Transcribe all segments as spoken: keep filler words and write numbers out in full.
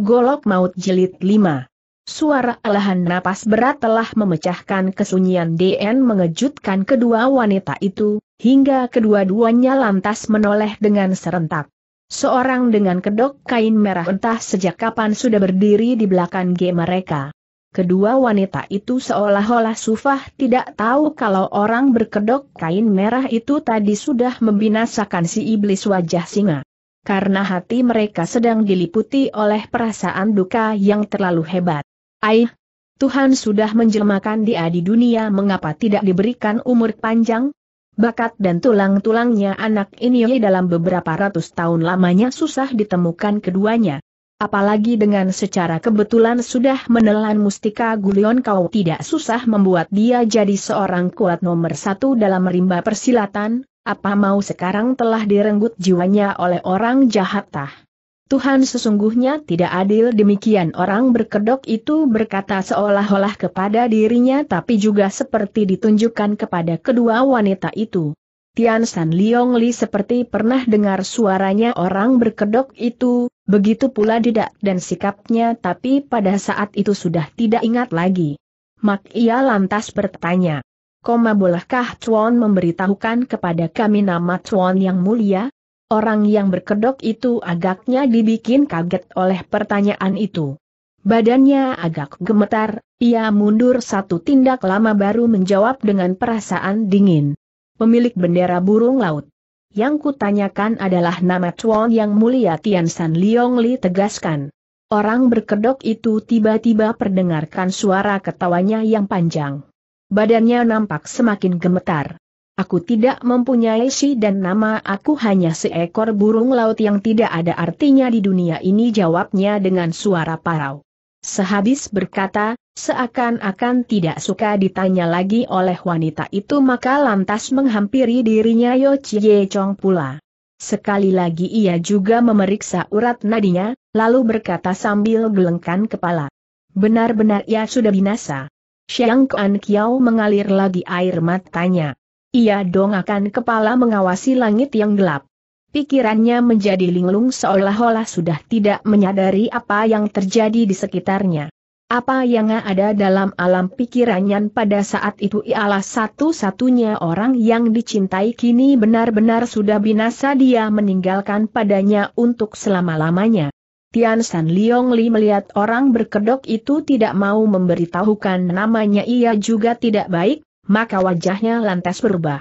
Golok Maut Jilid lima. Suara alahan napas berat telah memecahkan kesunyian dan mengejutkan kedua wanita itu, hingga kedua-duanya lantas menoleh dengan serentak. Seorang dengan kedok kain merah entah sejak kapan sudah berdiri di belakang G mereka. Kedua wanita itu seolah-olah sufah tidak tahu kalau orang berkedok kain merah itu tadi sudah membinasakan si iblis wajah singa. Karena hati mereka sedang diliputi oleh perasaan duka yang terlalu hebat. Aih, Tuhan sudah menjelmakan dia di dunia, mengapa tidak diberikan umur panjang? Bakat dan tulang-tulangnya anak ini dalam beberapa ratus tahun lamanya susah ditemukan keduanya. Apalagi dengan secara kebetulan sudah menelan mustika Gulion, kau tidak susah membuat dia jadi seorang kuat nomor satu dalam rimba persilatan. Apa mau sekarang telah direnggut jiwanya oleh orang jahat tah? Tuhan sesungguhnya tidak adil, demikian orang berkedok itu berkata seolah-olah kepada dirinya, tapi juga seperti ditunjukkan kepada kedua wanita itu. Tian San Liong Li seperti pernah dengar suaranya orang berkedok itu, begitu pula didak dan sikapnya, tapi pada saat itu sudah tidak ingat lagi. Mak ia lantas bertanya, "Koma, bolehkah Tuan memberitahukan kepada kami nama Tuan yang mulia?" Orang yang berkedok itu agaknya dibikin kaget oleh pertanyaan itu. Badannya agak gemetar, ia mundur satu tindak lama baru menjawab dengan perasaan dingin. "Pemilik bendera burung laut. Yang kutanyakan adalah nama Tuan yang mulia," Tian San Liong Li tegaskan. Orang berkedok itu tiba-tiba perdengarkan suara ketawanya yang panjang. Badannya nampak semakin gemetar. "Aku tidak mempunyai si dan nama, aku hanya seekor burung laut yang tidak ada artinya di dunia ini," jawabnya dengan suara parau. Sehabis berkata, seakan-akan tidak suka ditanya lagi oleh wanita itu, maka lantas menghampiri dirinya Yo Chie Chong pula. Sekali lagi ia juga memeriksa urat nadinya, lalu berkata sambil gelengkan kepala, "Benar-benar ia sudah binasa." Siang Kuan Kiau mengalir lagi air matanya. Ia dongakkan kepala mengawasi langit yang gelap. Pikirannya menjadi linglung seolah-olah sudah tidak menyadari apa yang terjadi di sekitarnya. Apa yang ada dalam alam pikirannya pada saat itu ialah satu-satunya orang yang dicintai kini benar-benar sudah binasa, dia meninggalkan padanya untuk selama-lamanya. Tian San Liong Li melihat orang berkedok itu tidak mau memberitahukan namanya, ia juga tidak baik, maka wajahnya lantas berubah.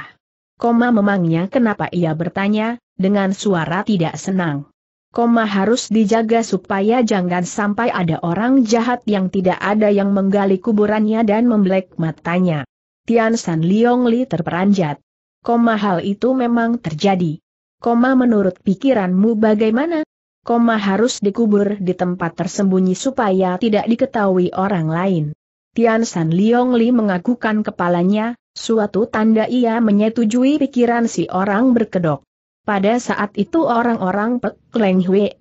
"Koma, memangnya kenapa?" ia bertanya, dengan suara tidak senang. "Koma harus dijaga supaya jangan sampai ada orang jahat yang tidak ada yang menggali kuburannya," dan membelek matanya. Tian San Liong Li terperanjat. "Koma, hal itu memang terjadi. Koma, menurut pikiranmu bagaimana? Koma harus dikubur di tempat tersembunyi supaya tidak diketahui orang lain." Tian San Liong Li mengagukan kepalanya, suatu tanda ia menyetujui pikiran si orang berkedok. Pada saat itu orang-orang Pek Leng Hwe,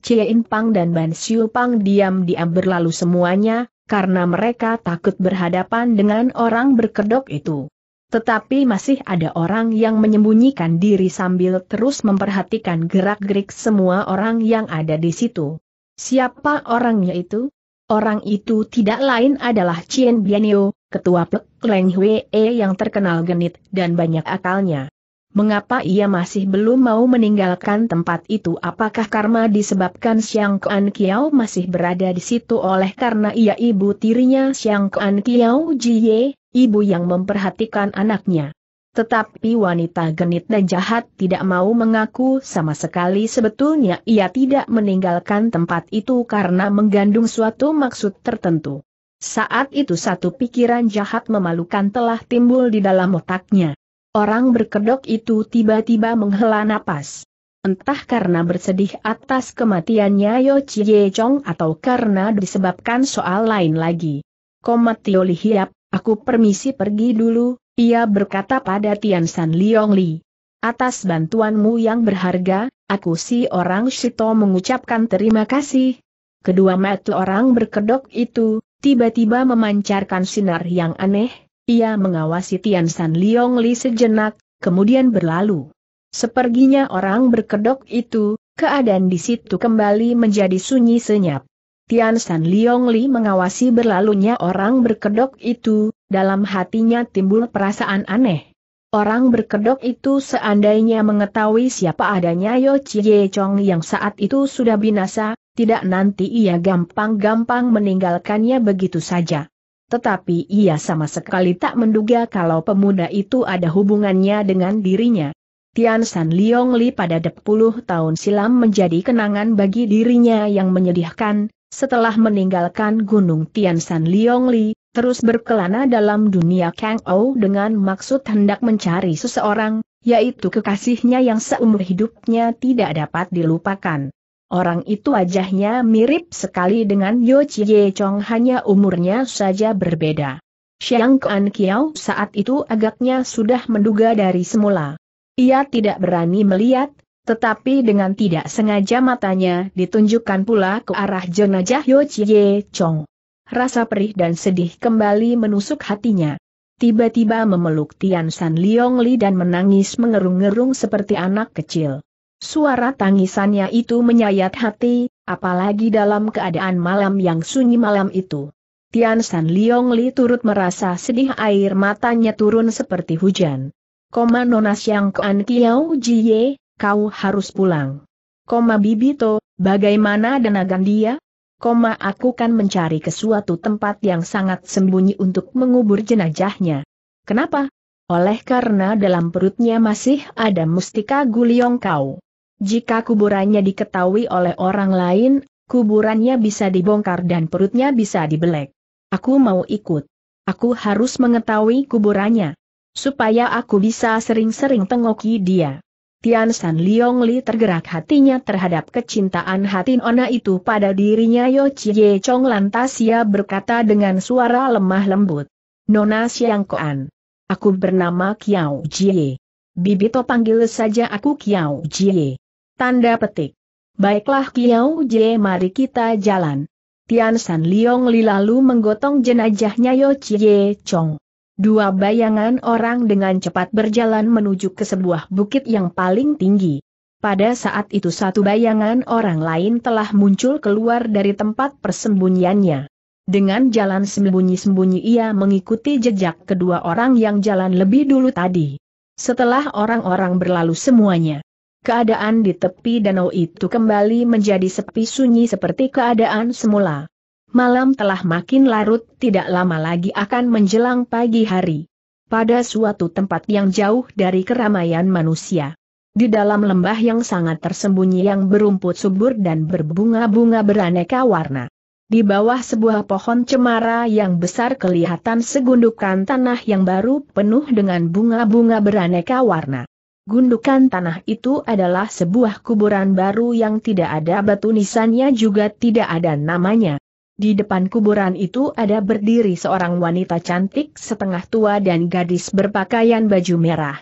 Cien Pang dan Ban Siu Pang diam-diam berlalu semuanya, karena mereka takut berhadapan dengan orang berkedok itu. Tetapi masih ada orang yang menyembunyikan diri sambil terus memperhatikan gerak-gerik semua orang yang ada di situ. Siapa orangnya itu? Orang itu tidak lain adalah Chen Bianio, ketua Pek Leng Hwe yang terkenal genit dan banyak akalnya. Mengapa ia masih belum mau meninggalkan tempat itu? Apakah karma disebabkan Siang Kuan Kiau masih berada di situ oleh karena ia ibu tirinya Siang Kuan Kiau Jie? Ibu yang memperhatikan anaknya. Tetapi wanita genit dan jahat tidak mau mengaku sama sekali. Sebetulnya ia tidak meninggalkan tempat itu karena menggandung suatu maksud tertentu. Saat itu satu pikiran jahat memalukan telah timbul di dalam otaknya. Orang berkedok itu tiba-tiba menghela napas. Entah karena bersedih atas kematiannya Yo Chie Chong atau karena disebabkan soal lain lagi. "Komat Tio Li Hiap, aku permisi pergi dulu," ia berkata pada Tian San Liong Li. "Atas bantuanmu yang berharga, aku si orang Shito mengucapkan terima kasih." Kedua mata orang berkedok itu tiba-tiba memancarkan sinar yang aneh, ia mengawasi Tian San Liong Li sejenak, kemudian berlalu. Seperginya orang berkedok itu, Keadaan di situ kembali menjadi sunyi senyap. Tian San Liong Li mengawasi berlalunya orang berkedok itu, dalam hatinya timbul perasaan aneh. Orang berkedok itu seandainya mengetahui siapa adanya Yo Chie Chong yang saat itu sudah binasa, tidak nanti ia gampang-gampang meninggalkannya begitu saja. Tetapi ia sama sekali tak menduga kalau pemuda itu ada hubungannya dengan dirinya. Tian San Liong Li pada dua puluh tahun silam menjadi kenangan bagi dirinya yang menyedihkan. Setelah meninggalkan Gunung Tian San Liong Li, terus berkelana dalam dunia Kang Ou dengan maksud hendak mencari seseorang, yaitu kekasihnya yang seumur hidupnya tidak dapat dilupakan. Orang itu wajahnya mirip sekali dengan Yo Chie Chong, hanya umurnya saja berbeda. Xiang Kuan Kiau saat itu agaknya sudah menduga dari semula. Ia tidak berani melihat, tetapi dengan tidak sengaja matanya ditunjukkan pula ke arah jenazah Yo Chie Chong. Rasa perih dan sedih kembali menusuk hatinya. Tiba-tiba memeluk Tian San Liong Li dan menangis mengerung-ngerung seperti anak kecil. Suara tangisannya itu menyayat hati, apalagi dalam keadaan malam yang sunyi malam itu. Tian San Liong Li turut merasa sedih, air matanya turun seperti hujan. Koma Nona Siang Kuan Kiau Jie, kau harus pulang. Koma Bibito, bagaimana dengan dia? Koma aku kan mencari ke suatu tempat yang sangat sembunyi untuk mengubur jenazahnya. Kenapa? Oleh karena dalam perutnya masih ada mustika Guliong Kau. Jika kuburannya diketahui oleh orang lain, kuburannya bisa dibongkar dan perutnya bisa dibelek. Aku mau ikut. Aku harus mengetahui kuburannya, supaya aku bisa sering-sering tengoki dia. Tian San Liong Li tergerak hatinya terhadap kecintaan hati Nona itu pada dirinya Yo Chie Chong, lantas ia berkata dengan suara lemah lembut. Nona Siang Koan. Aku bernama Kiao Jie. Bibito panggil saja aku Kiao Jie. Tanda petik. Baiklah Kiao Jie, mari kita jalan. Tian San Liong Li lalu menggotong jenazahnya Yo Chie Chong. Dua bayangan orang dengan cepat berjalan menuju ke sebuah bukit yang paling tinggi. Pada saat itu satu bayangan orang lain telah muncul keluar dari tempat persembunyiannya. Dengan jalan sembunyi-sembunyi ia mengikuti jejak kedua orang yang jalan lebih dulu tadi. Setelah orang-orang berlalu semuanya, keadaan di tepi danau itu kembali menjadi sepi sunyi seperti keadaan semula. Malam telah makin larut, tidak lama lagi akan menjelang pagi hari. Pada suatu tempat yang jauh dari keramaian manusia, di dalam lembah yang sangat tersembunyi yang berumput subur dan berbunga-bunga beraneka warna, di bawah sebuah pohon cemara yang besar kelihatan segundukan tanah yang baru penuh dengan bunga-bunga beraneka warna. Gundukan tanah itu adalah sebuah kuburan baru yang tidak ada batu nisannya, juga tidak ada namanya. Di depan kuburan itu ada berdiri seorang wanita cantik setengah tua dan gadis berpakaian baju merah.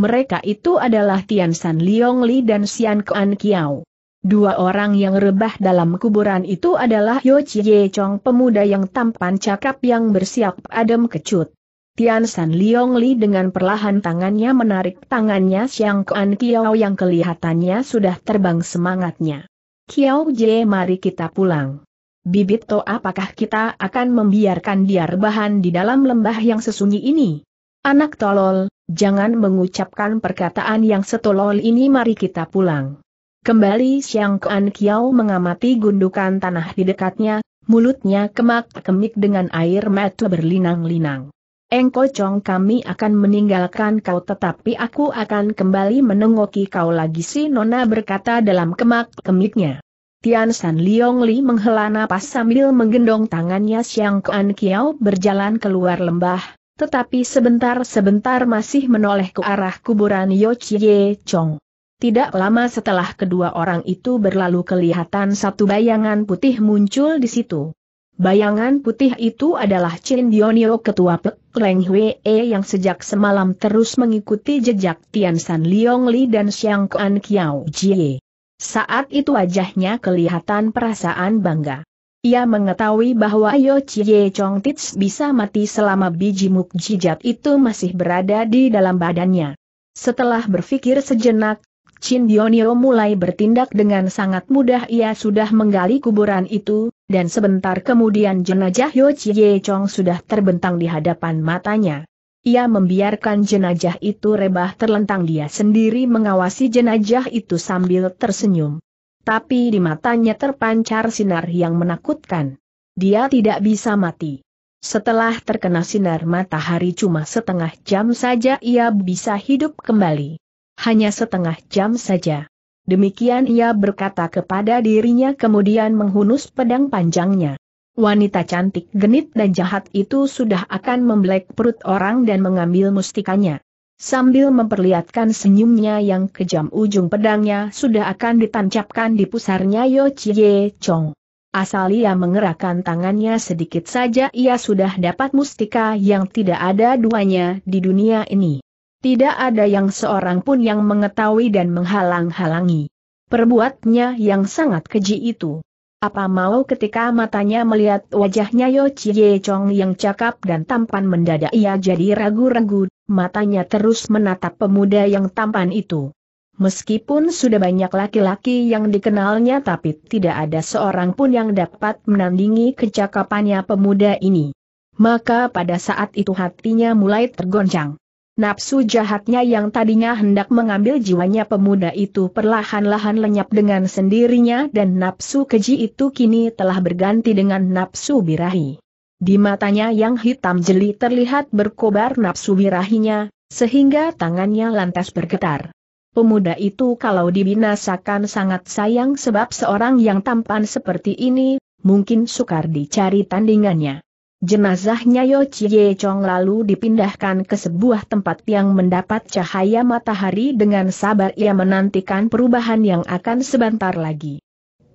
Mereka itu adalah Tian San Liong Li dan Sian Kuan Kiau. Dua orang yang rebah dalam kuburan itu adalah Yo Chie Chong, pemuda yang tampan cakap yang bersiap adem kecut. Tian San Liong Li dengan perlahan tangannya menarik tangannya Siang Kuan Kiau yang kelihatannya sudah terbang semangatnya. Kiao Jie, mari kita pulang. Bibito, apakah kita akan membiarkan dia rebahan di dalam lembah yang sesunyi ini? Anak tolol, jangan mengucapkan perkataan yang setolol ini, mari kita pulang. Kembali Siang Kuan Kiau mengamati gundukan tanah di dekatnya, mulutnya kemak-kemik dengan air mata berlinang-linang. Engko Chong, kami akan meninggalkan kau, tetapi aku akan kembali menengoki kau lagi, si Nona berkata dalam kemak-kemiknya. Tian San Liong Li menghela napas sambil menggendong tangannya Siang Kuan Kiau berjalan keluar lembah, tetapi sebentar-sebentar masih menoleh ke arah kuburan Yo Chie Chong. Tidak lama setelah kedua orang itu berlalu kelihatan satu bayangan putih muncul di situ. Bayangan putih itu adalah Chen Dionio, ketua Pek Leng Hwe yang sejak semalam terus mengikuti jejak Tian San Liong Li dan Siang Kuan Kiau Jie. Saat itu wajahnya kelihatan perasaan bangga. Ia mengetahui bahwa Yo Chie Chong Tits bisa mati selama biji mukjizat itu masih berada di dalam badannya. Setelah berpikir sejenak, Chin Dionio mulai bertindak dengan sangat mudah. Ia sudah menggali kuburan itu, dan sebentar kemudian jenazah Yo Chie Chong sudah terbentang di hadapan matanya. Ia membiarkan jenazah itu rebah terlentang. Dia sendiri mengawasi jenazah itu sambil tersenyum. Tapi di matanya terpancar sinar yang menakutkan. Dia tidak bisa mati. Setelah terkena sinar matahari cuma setengah jam saja ia bisa hidup kembali. Hanya setengah jam saja. Demikian ia berkata kepada dirinya kemudian menghunus pedang panjangnya. Wanita cantik genit dan jahat itu sudah akan membelek perut orang dan mengambil mustikanya. Sambil memperlihatkan senyumnya yang kejam, ujung pedangnya sudah akan ditancapkan di pusarnya Yo Chie Chong. Asal ia mengerahkan tangannya sedikit saja ia sudah dapat mustika yang tidak ada duanya di dunia ini. Tidak ada yang seorang pun yang mengetahui dan menghalang-halangi perbuatnya yang sangat keji itu. Apa mau ketika matanya melihat wajahnya Yo Chie Chong yang cakap dan tampan, mendadak ia jadi ragu-ragu, matanya terus menatap pemuda yang tampan itu. Meskipun sudah banyak laki-laki yang dikenalnya tapi tidak ada seorang pun yang dapat menandingi kecakapannya pemuda ini. Maka pada saat itu hatinya mulai tergoncang. Nafsu jahatnya yang tadinya hendak mengambil jiwanya pemuda itu perlahan-lahan lenyap dengan sendirinya dan nafsu keji itu kini telah berganti dengan nafsu birahi. Di matanya yang hitam jeli terlihat berkobar nafsu birahinya, sehingga tangannya lantas bergetar. Pemuda itu kalau dibinasakan sangat sayang sebab seorang yang tampan seperti ini, mungkin sukar dicari tandingannya. Jenazahnya Yo Chie Chong lalu dipindahkan ke sebuah tempat yang mendapat cahaya matahari. Dengan sabar ia menantikan perubahan yang akan sebentar lagi.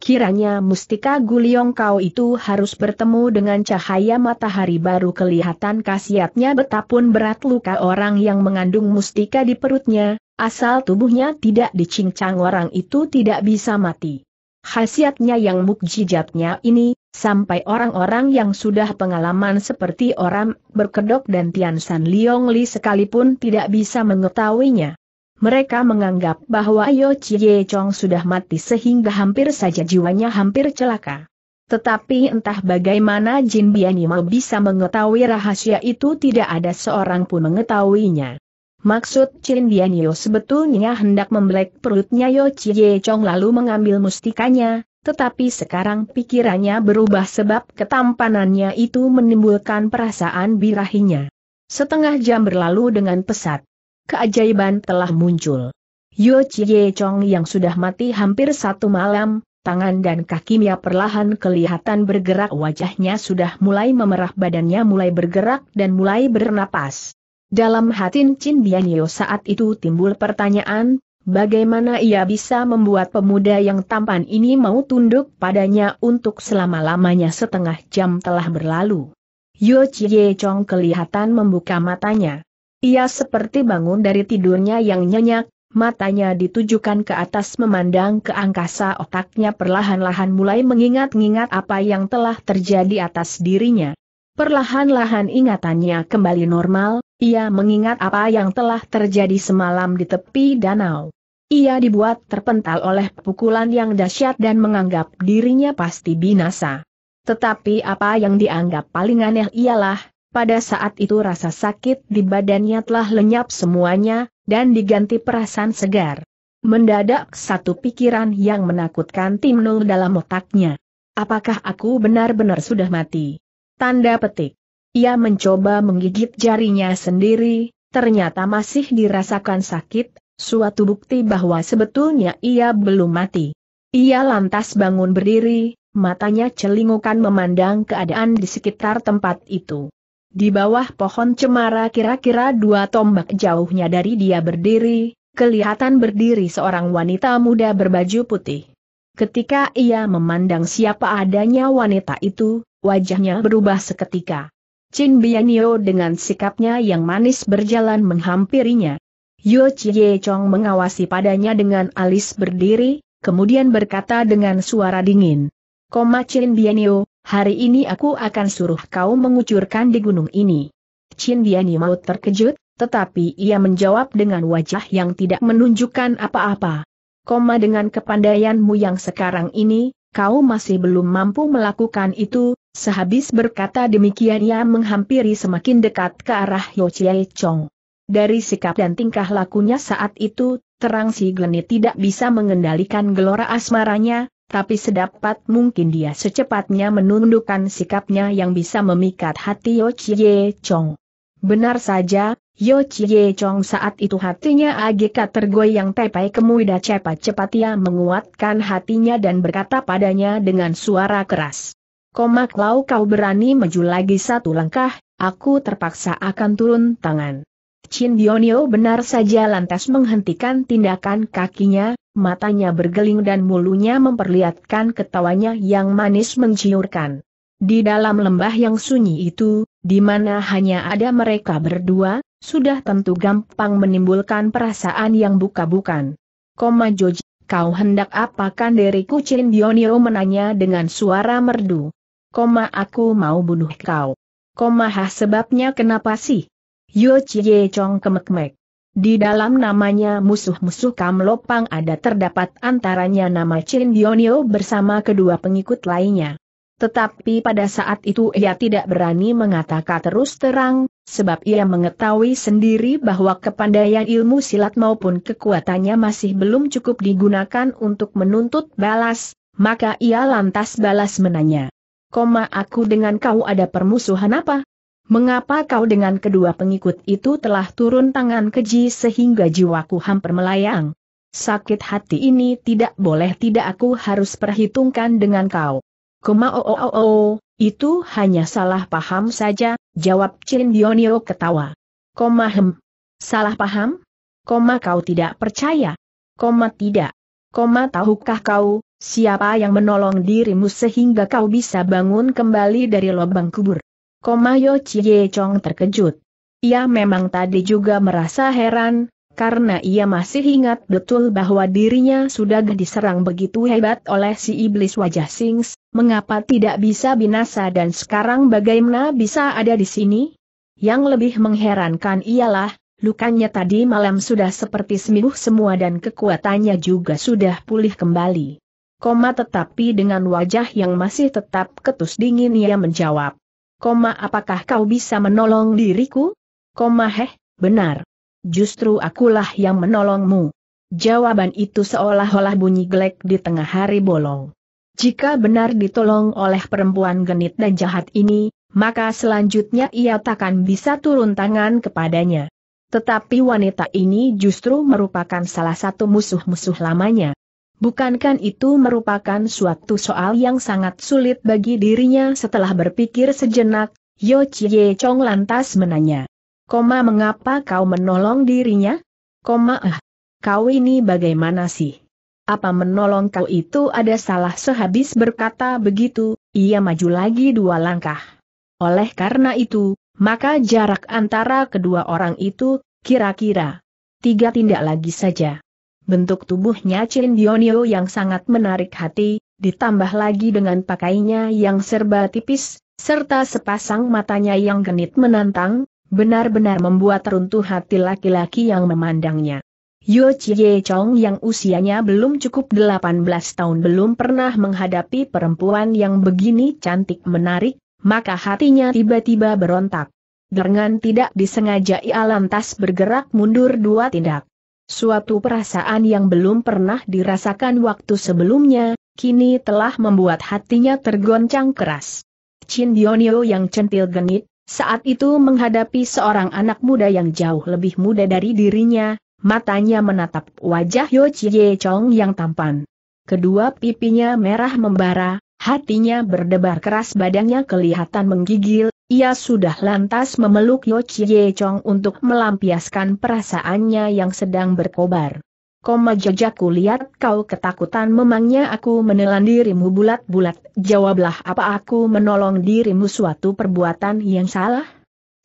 Kiranya mustika Guliong Kau itu harus bertemu dengan cahaya matahari baru kelihatan khasiatnya, betapun berat luka orang yang mengandung mustika di perutnya. Asal tubuhnya tidak dicincang orang itu tidak bisa mati. Khasiatnya yang mukjizatnya ini, sampai orang-orang yang sudah pengalaman seperti orang berkedok dan Tian San Liong Li sekalipun tidak bisa mengetahuinya. Mereka menganggap bahwa Yo Chie Chong sudah mati sehingga hampir saja jiwanya hampir celaka. Tetapi entah bagaimana Jin Bianima bisa mengetahui rahasia itu, tidak ada seorang pun mengetahuinya. Maksud Chin Bianio sebetulnya hendak membelek perutnya Yo Chie Chong lalu mengambil mustikanya, tetapi sekarang pikirannya berubah sebab ketampanannya itu menimbulkan perasaan birahinya. Setengah jam berlalu dengan pesat. Keajaiban telah muncul. Yo Chie Chong yang sudah mati hampir satu malam, tangan dan kakinya perlahan kelihatan bergerak, wajahnya sudah mulai memerah, badannya mulai bergerak dan mulai bernapas. Dalam hati Chin Bianio saat itu timbul pertanyaan, bagaimana ia bisa membuat pemuda yang tampan ini mau tunduk padanya untuk selama-lamanya. Setengah jam telah berlalu. Yo Chie Chong kelihatan membuka matanya. Ia seperti bangun dari tidurnya yang nyenyak, matanya ditujukan ke atas memandang ke angkasa, otaknya perlahan-lahan mulai mengingat-ingat apa yang telah terjadi atas dirinya. Perlahan-lahan ingatannya kembali normal. Ia mengingat apa yang telah terjadi semalam di tepi danau. Ia dibuat terpental oleh pukulan yang dahsyat dan menganggap dirinya pasti binasa. Tetapi apa yang dianggap paling aneh ialah, pada saat itu rasa sakit di badannya telah lenyap semuanya, dan diganti perasaan segar. Mendadak satu pikiran yang menakutkan timbul dalam otaknya. Apakah aku benar-benar sudah mati? Tanda petik. Ia mencoba menggigit jarinya sendiri, ternyata masih dirasakan sakit, suatu bukti bahwa sebetulnya ia belum mati. Ia lantas bangun berdiri, matanya celingukan memandang keadaan di sekitar tempat itu. Di bawah pohon cemara kira-kira dua tombak jauhnya dari dia berdiri, kelihatan berdiri seorang wanita muda berbaju putih. Ketika ia memandang siapa adanya wanita itu, wajahnya berubah seketika. Chin Bianio dengan sikapnya yang manis berjalan menghampirinya. Yo Chie Chong mengawasi padanya dengan alis berdiri, kemudian berkata dengan suara dingin, "Koma Chin Bianio, hari ini aku akan suruh kau mengucurkan di gunung ini." Chin Bianio mau terkejut, tetapi ia menjawab dengan wajah yang tidak menunjukkan apa-apa. Koma dengan kepandaianmu yang sekarang ini, kau masih belum mampu melakukan itu." Sehabis berkata demikian ia menghampiri semakin dekat ke arah Yo Chie Chong. Dari sikap dan tingkah lakunya saat itu, terang si Gleni tidak bisa mengendalikan gelora asmaranya, tapi sedapat mungkin dia secepatnya menundukkan sikapnya yang bisa memikat hati Yo Chie Chong. Benar saja, Yo Chie Chong saat itu hatinya agak tergoyang tepai kemudah cepat-cepat ia menguatkan hatinya dan berkata padanya dengan suara keras. "Koma, kalau kau berani maju lagi satu langkah, aku terpaksa akan turun tangan." Chin Dionio benar saja lantas menghentikan tindakan kakinya, matanya bergeling dan mulunya memperlihatkan ketawanya yang manis menciurkan. Di dalam lembah yang sunyi itu, di mana hanya ada mereka berdua, sudah tentu gampang menimbulkan perasaan yang buka-bukan. "Koma Joji, kau hendak apakan diriku?" Chin Dionio menanya dengan suara merdu. "Koma, aku mau bunuh kau." "Koma, ha, sebabnya kenapa sih?" Yo Chie Chong kemek-mek. Di dalam namanya musuh-musuh Kam Lopang ada terdapat antaranya nama Chin Dionio bersama kedua pengikut lainnya. Tetapi pada saat itu ia tidak berani mengatakan terus terang, sebab ia mengetahui sendiri bahwa kepandaian ilmu silat maupun kekuatannya masih belum cukup digunakan untuk menuntut balas, maka ia lantas balas menanya. "Koma, aku dengan kau ada permusuhan apa? Mengapa kau dengan kedua pengikut itu telah turun tangan keji sehingga jiwaku hampir melayang? Sakit hati ini tidak boleh tidak aku harus perhitungkan dengan kau." "Koma, oh, oh, oh, oh, itu hanya salah paham saja," jawab Chin Dionio ketawa. "Koma, hem, salah paham? Koma, kau tidak percaya? Koma, tidak? Koma, tahukah kau siapa yang menolong dirimu sehingga kau bisa bangun kembali dari lubang kubur?" Koma, Yo Chie Chong terkejut. Ia memang tadi juga merasa heran, karena ia masih ingat betul bahwa dirinya sudah diserang begitu hebat oleh si iblis wajah Sings, mengapa tidak bisa binasa dan sekarang bagaimana bisa ada di sini? Yang lebih mengherankan ialah, lukanya tadi malam sudah seperti sembuh semua dan kekuatannya juga sudah pulih kembali. Koma, tetapi dengan wajah yang masih tetap ketus dingin ia menjawab. "Koma, apakah kau bisa menolong diriku?" "Koma, heh, benar. Justru akulah yang menolongmu." Jawaban itu seolah-olah bunyi gelek di tengah hari bolong. Jika benar ditolong oleh perempuan genit dan jahat ini, maka selanjutnya ia takkan bisa turun tangan kepadanya. Tetapi wanita ini justru merupakan salah satu musuh-musuh lamanya. Bukankah itu merupakan suatu soal yang sangat sulit bagi dirinya? Setelah berpikir sejenak, Yo Chie Chong lantas menanya. "Koma, mengapa kau menolong dirinya? Koma, ah, kau ini bagaimana sih? Apa menolong kau itu ada salah?" Sehabis berkata begitu, ia maju lagi dua langkah. Oleh karena itu, maka jarak antara kedua orang itu, kira-kira tiga tindak lagi saja. Bentuk tubuhnya Chin Dionio yang sangat menarik hati, ditambah lagi dengan pakainya yang serba tipis, serta sepasang matanya yang genit menantang, benar-benar membuat runtuh hati laki-laki yang memandangnya. Yo Chie Chong yang usianya belum cukup delapan belas tahun belum pernah menghadapi perempuan yang begini cantik menarik, maka hatinya tiba-tiba berontak. Dengan tidak disengaja ia lantas bergerak mundur dua tindak. Suatu perasaan yang belum pernah dirasakan waktu sebelumnya, kini telah membuat hatinya tergoncang keras. Chin Dionio yang centil genit saat itu menghadapi seorang anak muda yang jauh lebih muda dari dirinya, matanya menatap wajah Yo Chie Chong yang tampan. Kedua pipinya merah membara, hatinya berdebar keras, badannya kelihatan menggigil, ia sudah lantas memeluk Yo Chie Chong untuk melampiaskan perasaannya yang sedang berkobar. "Koma, jajaku lihat kau ketakutan, memangnya aku menelan dirimu bulat-bulat?" "Jawablah, apa aku menolong dirimu suatu perbuatan yang salah?"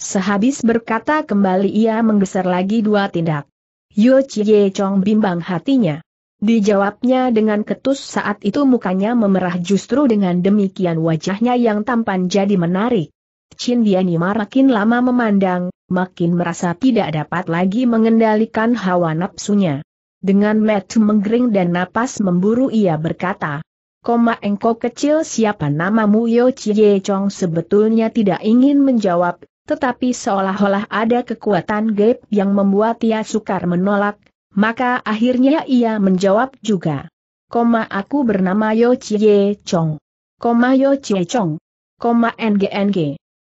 Sehabis berkata kembali ia menggeser lagi dua tindak. Yo Chie Chong bimbang hatinya. Dijawabnya dengan ketus saat itu mukanya memerah, justru dengan demikian wajahnya yang tampan jadi menarik. Chin Dionio makin lama memandang, makin merasa tidak dapat lagi mengendalikan hawa nafsunya. Dengan mata menggering dan napas memburu ia berkata, "Koma engkau kecil siapa namamu?" Yo Chie Chong sebetulnya tidak ingin menjawab, tetapi seolah-olah ada kekuatan gaib yang membuat ia sukar menolak, maka akhirnya ia menjawab juga. "Koma aku bernama Yo Chie Chong. Koma Yo Chie Chong. Koma N G N G.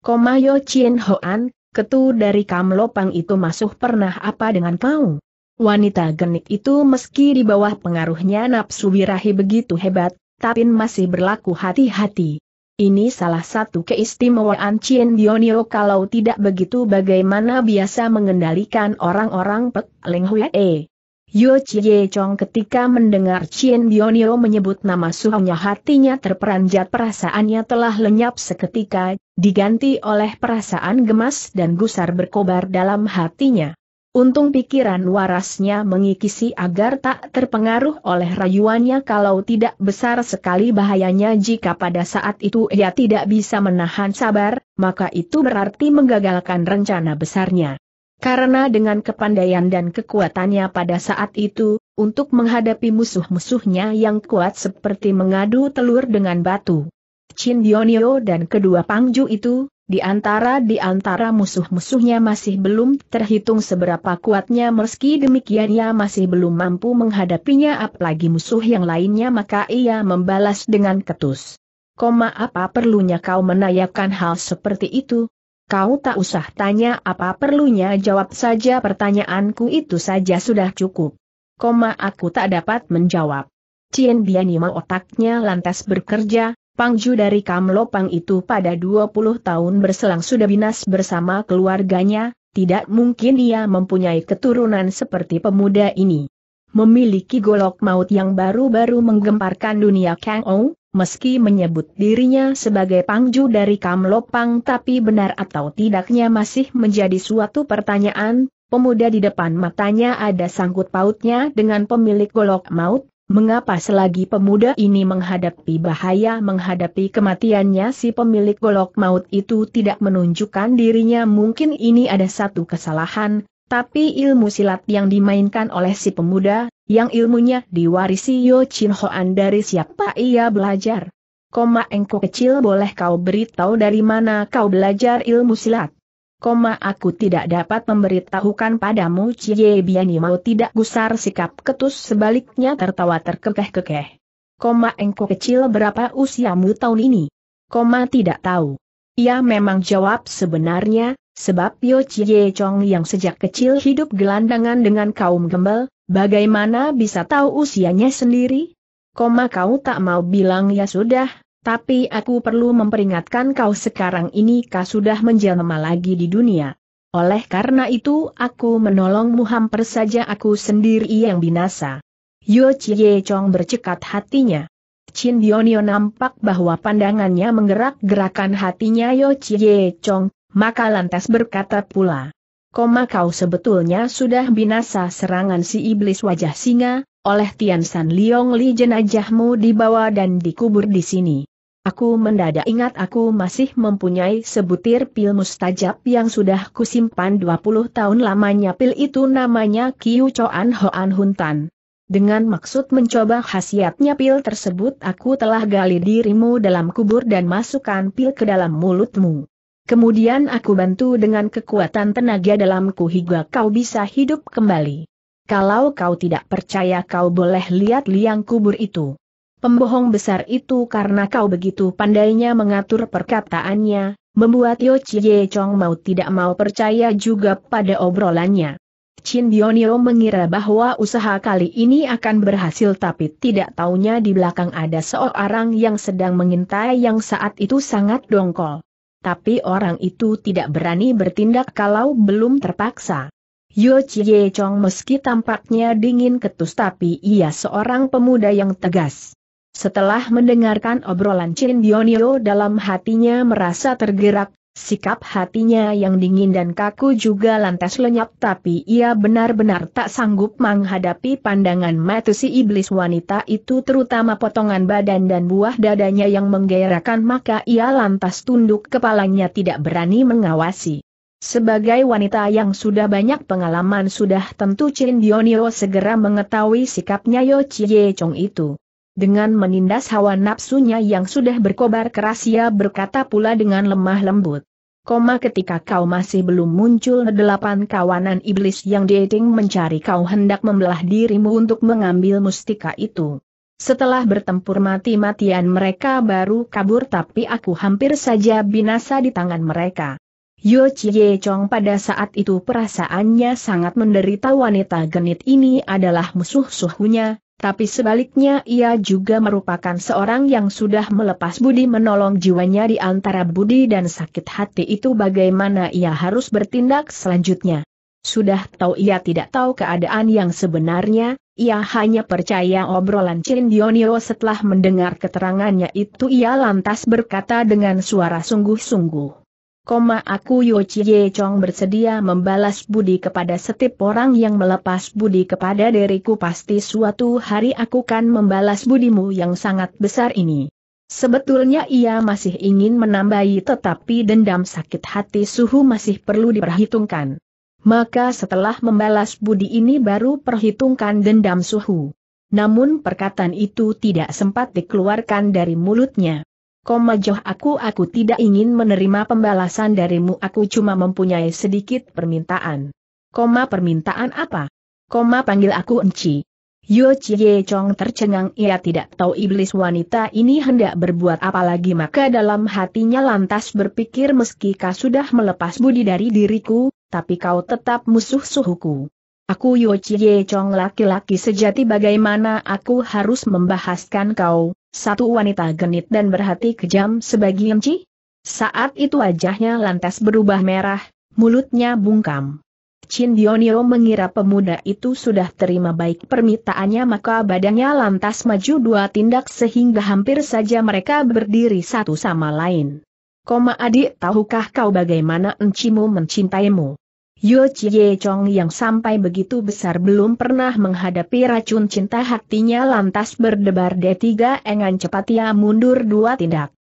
Koma Yo Chien Hoan, ketu dari Kamlopang itu masuk pernah apa dengan kau?" Wanita genit itu meski di bawah pengaruhnya nafsu birahi begitu hebat, tapi masih berlaku hati-hati. Ini salah satu keistimewaan Cien Bionio, kalau tidak begitu bagaimana biasa mengendalikan orang-orang Pek Leng Hwee. Yo Chie Chong ketika mendengar Cien Bionio menyebut nama suhunya hatinya terperanjat, perasaannya telah lenyap seketika, diganti oleh perasaan gemas dan gusar berkobar dalam hatinya. Untung pikiran warasnya mengikisi agar tak terpengaruh oleh rayuannya, kalau tidak besar sekali bahayanya jika pada saat itu ia tidak bisa menahan sabar, maka itu berarti menggagalkan rencana besarnya. Karena dengan kepandaian dan kekuatannya pada saat itu, untuk menghadapi musuh-musuhnya yang kuat seperti mengadu telur dengan batu, Chin Bionio dan kedua pangju itu, Di antara di antara musuh-musuhnya masih belum terhitung seberapa kuatnya. Meski demikian ia masih belum mampu menghadapinya, apalagi musuh yang lainnya, maka ia membalas dengan ketus. "Koma apa perlunya kau menanyakan hal seperti itu? Kau tak usah tanya apa perlunya, jawab saja pertanyaanku itu saja sudah cukup." "Koma aku tak dapat menjawab." Cien Bianima otaknya lantas bekerja. Pangju dari Kamlopang itu pada dua puluh tahun berselang sudah binas bersama keluarganya, tidak mungkin ia mempunyai keturunan seperti pemuda ini. Memiliki golok maut yang baru-baru menggemparkan dunia Kang Ou, meski menyebut dirinya sebagai pangju dari Kamlopang tapi benar atau tidaknya masih menjadi suatu pertanyaan. Pemuda di depan matanya ada sangkut pautnya dengan pemilik golok maut. Mengapa selagi pemuda ini menghadapi bahaya, menghadapi kematiannya, si pemilik golok maut itu tidak menunjukkan dirinya? Mungkin ini ada satu kesalahan, tapi ilmu silat yang dimainkan oleh si pemuda, yang ilmunya diwarisi Yo Chin Hoan, dari siapa ia belajar? "Koma engkau kecil, boleh kau beritahu dari mana kau belajar ilmu silat?" "Koma aku tidak dapat memberitahukan padamu." Cie Biani mau tidak gusar sikap ketus, sebaliknya tertawa terkekeh-kekeh. "Koma engkau kecil, berapa usiamu tahun ini?" "Koma tidak tahu." Ia memang jawab sebenarnya, sebab Yo Cie Chong yang sejak kecil hidup gelandangan dengan kaum gembel, bagaimana bisa tahu usianya sendiri? "Koma kau tak mau bilang, ya sudah. Tapi aku perlu memperingatkan kau, sekarang ini kau sudah menjelma lagi di dunia. Oleh karena itu aku menolongmu, hampir saja aku sendiri yang binasa." Yo Chie Chong bercekat hatinya. Chin Bionio nampak bahwa pandangannya menggerak-gerakan hatinya Yo Chie Chong, maka lantas berkata pula, "Koma kau sebetulnya sudah binasa serangan si iblis wajah singa, oleh Tian San Liong Li jenajahmu dibawa dan dikubur di sini." "Aku mendadak ingat aku masih mempunyai sebutir pil mustajab yang sudah kusimpan dua puluh tahun lamanya. Pil itu namanya Kiu Choan Hoan Huntan. Dengan maksud mencoba khasiatnya pil tersebut aku telah gali dirimu dalam kubur dan masukkan pil ke dalam mulutmu. Kemudian aku bantu dengan kekuatan tenaga dalamku hingga kau bisa hidup kembali. Kalau kau tidak percaya kau boleh lihat liang kubur itu." Pembohong besar itu, karena kau begitu pandainya mengatur perkataannya, membuat Yo Chie Chong mau tidak mau percaya juga pada obrolannya. Chin Bionio mengira bahwa usaha kali ini akan berhasil, tapi tidak taunya di belakang ada seorang yang sedang mengintai yang saat itu sangat dongkol. Tapi orang itu tidak berani bertindak kalau belum terpaksa. Yo Chie Chong meski tampaknya dingin ketus, tapi ia seorang pemuda yang tegas. Setelah mendengarkan obrolan Chin Bionio, dalam hatinya merasa tergerak, sikap hatinya yang dingin dan kaku juga lantas lenyap, tapi ia benar-benar tak sanggup menghadapi pandangan mata si iblis wanita itu, terutama potongan badan dan buah dadanya yang menggairahkan, maka ia lantas tunduk kepalanya tidak berani mengawasi. Sebagai wanita yang sudah banyak pengalaman, sudah tentu Chin Dionio segera mengetahui sikapnya Yo Chie Chong itu. Dengan menindas hawa nafsunya yang sudah berkobar keras, ia berkata pula dengan lemah lembut, "Koma, ketika kau masih belum muncul, delapan kawanan iblis yang dieting mencari kau, hendak membelah dirimu untuk mengambil mustika itu. Setelah bertempur mati-matian mereka baru kabur, tapi aku hampir saja binasa di tangan mereka." Yo Chie Chong pada saat itu perasaannya sangat menderita. Wanita genit ini adalah musuh suhunya, tapi sebaliknya ia juga merupakan seorang yang sudah melepas budi menolong jiwanya. Di antara budi dan sakit hati itu, bagaimana ia harus bertindak selanjutnya? Sudah tahu ia tidak tahu keadaan yang sebenarnya, ia hanya percaya obrolan Chin Dionio. Setelah mendengar keterangannya itu, ia lantas berkata dengan suara sungguh-sungguh, "Koma, aku Yo Chie Chong bersedia membalas budi kepada setiap orang yang melepas budi kepada diriku. Pasti suatu hari aku akan membalas budimu yang sangat besar ini." Sebetulnya ia masih ingin menambahi, tetapi dendam sakit hati suhu masih perlu diperhitungkan. Maka setelah membalas budi ini baru perhitungkan dendam suhu. Namun perkataan itu tidak sempat dikeluarkan dari mulutnya. "Koma, joh aku, aku tidak ingin menerima pembalasan darimu. Aku cuma mempunyai sedikit permintaan." "Koma, permintaan apa?" "Koma, panggil aku Enci." Yo Chie Chong tercengang, ia tidak tahu iblis wanita ini hendak berbuat apa lagi, maka dalam hatinya lantas berpikir, "Meski kau sudah melepas budi dari diriku, tapi kau tetap musuh suhuku. Aku Yo Chie Chong laki-laki sejati, bagaimana aku harus membahaskan kau, satu wanita genit dan berhati kejam sebagai Enci?" Saat itu wajahnya lantas berubah merah, mulutnya bungkam. Chin Dionio mengira pemuda itu sudah terima baik permintaannya, maka badannya lantas maju dua tindak sehingga hampir saja mereka berdiri satu sama lain. "Koma, adik, tahukah kau bagaimana Encimu mencintaimu?" Yo Chie Chong yang sampai begitu besar belum pernah menghadapi racun cinta, hatinya lantas berdebar detiga engan, cepat ia mundur dua tindak.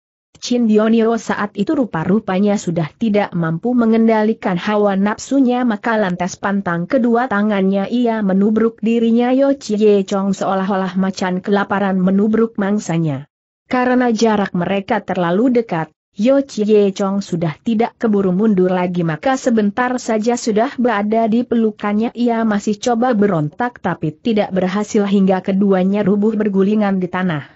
Chin Dionio saat itu rupa-rupanya sudah tidak mampu mengendalikan hawa nafsunya, maka lantas pantang kedua tangannya ia menubruk dirinya Yo Chie Chong seolah-olah macan kelaparan menubruk mangsanya. Karena jarak mereka terlalu dekat, Yo Chie Chong sudah tidak keburu mundur lagi, maka sebentar saja sudah berada di pelukannya. Ia masih coba berontak tapi tidak berhasil hingga keduanya rubuh bergulingan di tanah.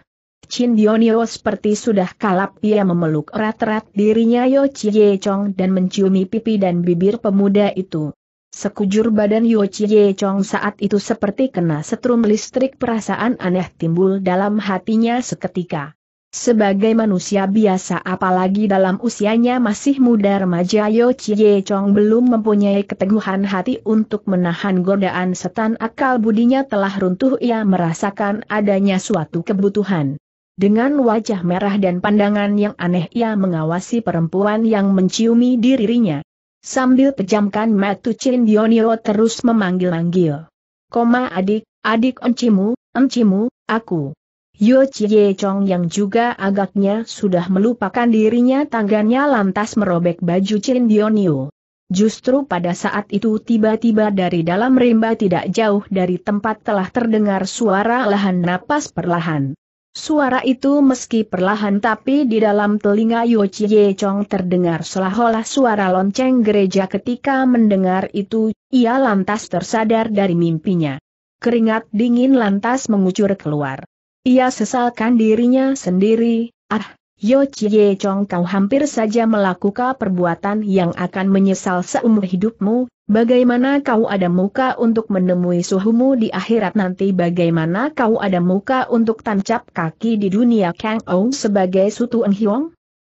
Chin Dionio seperti sudah kalap, ia memeluk erat-erat dirinya Yo Chie Chong dan menciumi pipi dan bibir pemuda itu. Sekujur badan Yo Chie Chong saat itu seperti kena setrum listrik, perasaan aneh timbul dalam hatinya seketika. Sebagai manusia biasa, apalagi dalam usianya masih muda remaja, Yo Chie Chong belum mempunyai keteguhan hati untuk menahan godaan setan. Akal budinya telah runtuh, ia merasakan adanya suatu kebutuhan. Dengan wajah merah dan pandangan yang aneh ia mengawasi perempuan yang menciumi dirinya. Sambil pejamkan mata, Chin Dionio terus memanggil-manggil, "Koma, adik, adik Encimu, Encimu, aku." Yo Chie Chong yang juga agaknya sudah melupakan dirinya, tangannya lantas merobek baju Chin Dionio. Justru pada saat itu tiba-tiba dari dalam rimba tidak jauh dari tempat telah terdengar suara lahan napas perlahan. Suara itu meski perlahan tapi di dalam telinga Yo Chie Chong terdengar seolah-olah suara lonceng gereja. Ketika mendengar itu, ia lantas tersadar dari mimpinya. Keringat dingin lantas mengucur keluar. Ia sesalkan dirinya sendiri, "Ah, Yo Chie Chong, kau hampir saja melakukan perbuatan yang akan menyesal seumur hidupmu. Bagaimana kau ada muka untuk menemui suhumu di akhirat nanti? Bagaimana kau ada muka untuk tancap kaki di dunia Kang Ou sebagai Sutu Eng Hiong?"